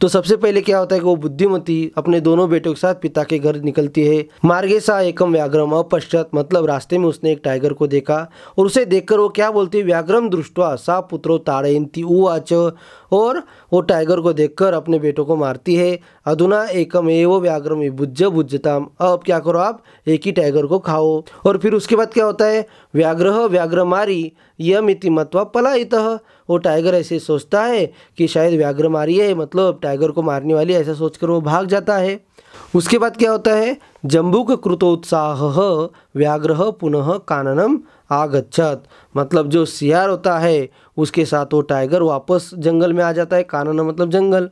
तो सबसे पहले क्या होता है कि वो बुद्धिमती अपने दोनों बेटों के साथ पिता के घर निकलती है। मार्गे सा एकम व्याघ्रम अपश्चात, मतलब रास्ते में उसने एक टाइगर को देखा और उसे देखकर वो क्या बोलती है, व्याघ्रम दृष्टवा सा पुत्रो ताड़यन्ती उवाच, और वो टाइगर को देखकर अपने बेटों को मारती है। अधुना एकम एव व्याघ्रम भुज्य भुज्यताम, अब क्या करो आप एक ही टाइगर को खाओ। और फिर उसके बाद क्या होता है, व्याघ्रह व्याघ्रमारी यमिति मत्वा पलायितः, वो टाइगर ऐसे सोचता है कि शायद व्याघ्रमारी है, मतलब टाइगर को मारने वाली, ऐसा सोचकर वो भाग जाता है। उसके बाद क्या होता है, जम्बुक कृतोत्साहः व्याघ्रः पुनः काननम आगच्छत, मतलब जो सियार होता है उसके साथ वो टाइगर वापस जंगल में आ जाता है। कानन मतलब जंगल।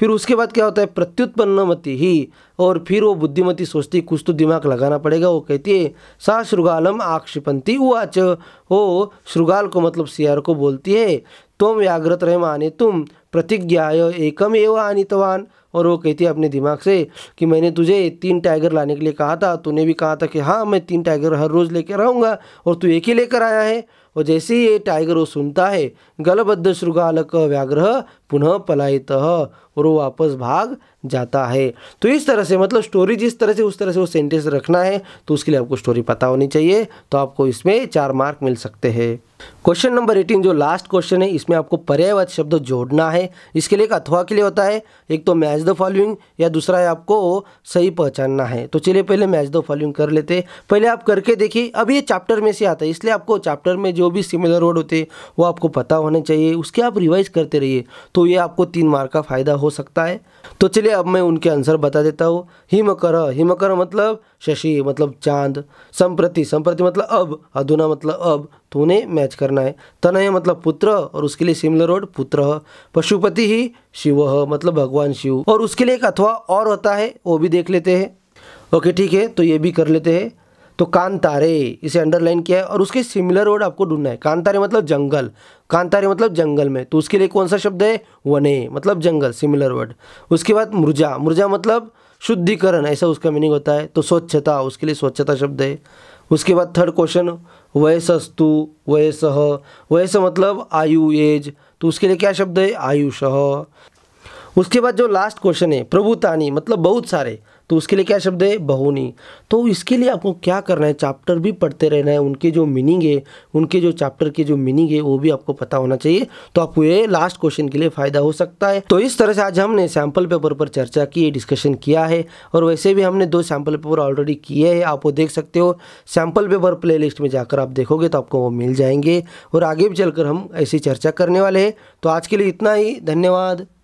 फिर उसके बाद क्या होता है, प्रत्युत्पन्न मति ही, और फिर वो बुद्धिमती सोचती कुछ तो दिमाग लगाना पड़ेगा, वो कहती है सा श्रृगालम आक्षिपंती उवाच, वो श्रृगाल को मतलब सियार को बोलती है तुम व्याघ्रत रहे माने तुम प्रतिज्ञाय एकम एव आनीतवान, और वो कहती है अपने दिमाग से कि मैंने तुझे 3 टाइगर लाने के लिए कहा था, तूने भी कहा था कि हाँ मैं 3 टाइगर हर रोज़ लेकर आऊँगा और तू एक ही लेकर आया है। और जैसे ही ये टाइगर वो सुनता है, गलबद्ध श्रृगालक व्याघ्रह पुनः पलायितः, और वो वापस भाग जाता है। तो इस तरह से मतलब स्टोरी जिस तरह से उस तरह से वो सेंटेंस रखना है, तो उसके लिए आपको स्टोरी पता होनी चाहिए, तो आपको इसमें 4 मार्क मिल सकते हैं। क्वेश्चन नंबर 18 जो लास्ट क्वेश्चन है, इसमें आपको पर्यायवाची शब्द जोड़ना है। इसके लिए एक अथवा के लिए होता है, एक तो मैच द फॉलोइंग या दूसरा है आपको सही पहचानना है। तो चलिए पहले मैच द फॉलोइंग कर लेते हैं, पहले आप करके देखिए। अब ये चैप्टर में से आता है, इसलिए आपको चैप्टर में जो भी सिमिलर वर्ड होते हैं वो आपको पता होने चाहिए, उसके आप रिवाइज करते रहिए, तो ये आपको 3 मार्क का फायदा हो सकता है। तो चलिए अब मैं उनके आंसर बता देता हूँ। हिमकर मतलब शशि मतलब चांद, संप्रति मतलब अब, अधुना मतलब अब, तो उन्हें मैच करना है। तनय मतलब पुत्र, और उसके लिए सिमिलर वर्ड पुत्र। पशुपति ही शिव मतलब भगवान शिव, और उसके लिए एक अथवा और होता है, वो भी देख लेते हैं। ओके ठीक है, तो ये भी कर लेते हैं। तो कांतारे, इसे अंडरलाइन किया है, और उसके सिमिलर वर्ड आपको ढूंढना है। कांतारे मतलब जंगल, कांतारे मतलब जंगल में, तो उसके लिए कौन सा शब्द है, वने मतलब जंगल, सिमिलर वर्ड। उसके बाद मुर्जा मतलब शुद्धिकरण, ऐसा उसका मीनिंग होता है, तो स्वच्छता, उसके लिए स्वच्छता शब्द है। उसके बाद थर्ड क्वेश्चन वयसस्तु वयसः, वयस मतलब आयु एज, तो उसके लिए क्या शब्द है, आयुषः। उसके बाद जो लास्ट क्वेश्चन है प्रभुतानी मतलब बहुत सारे, तो उसके लिए क्या शब्द है, बहुनी। तो इसके लिए आपको क्या करना है, चैप्टर भी पढ़ते रहना है, उनके जो मीनिंग है, उनके जो चैप्टर के जो मीनिंग है वो भी आपको पता होना चाहिए, तो आपको ये लास्ट क्वेश्चन के लिए फायदा हो सकता है। तो इस तरह से आज हमने सैम्पल पेपर पर चर्चा की, डिस्कशन किया है, और वैसे भी हमने 2 सैम्पल पेपर ऑलरेडी किए हैं, आप वो देख सकते हो। सैम्पल पेपर प्ले लिस्ट में जाकर आप देखोगे तो आपको वो मिल जाएंगे, और आगे भी चलकर हम ऐसी चर्चा करने वाले हैं। तो आज के लिए इतना ही, धन्यवाद।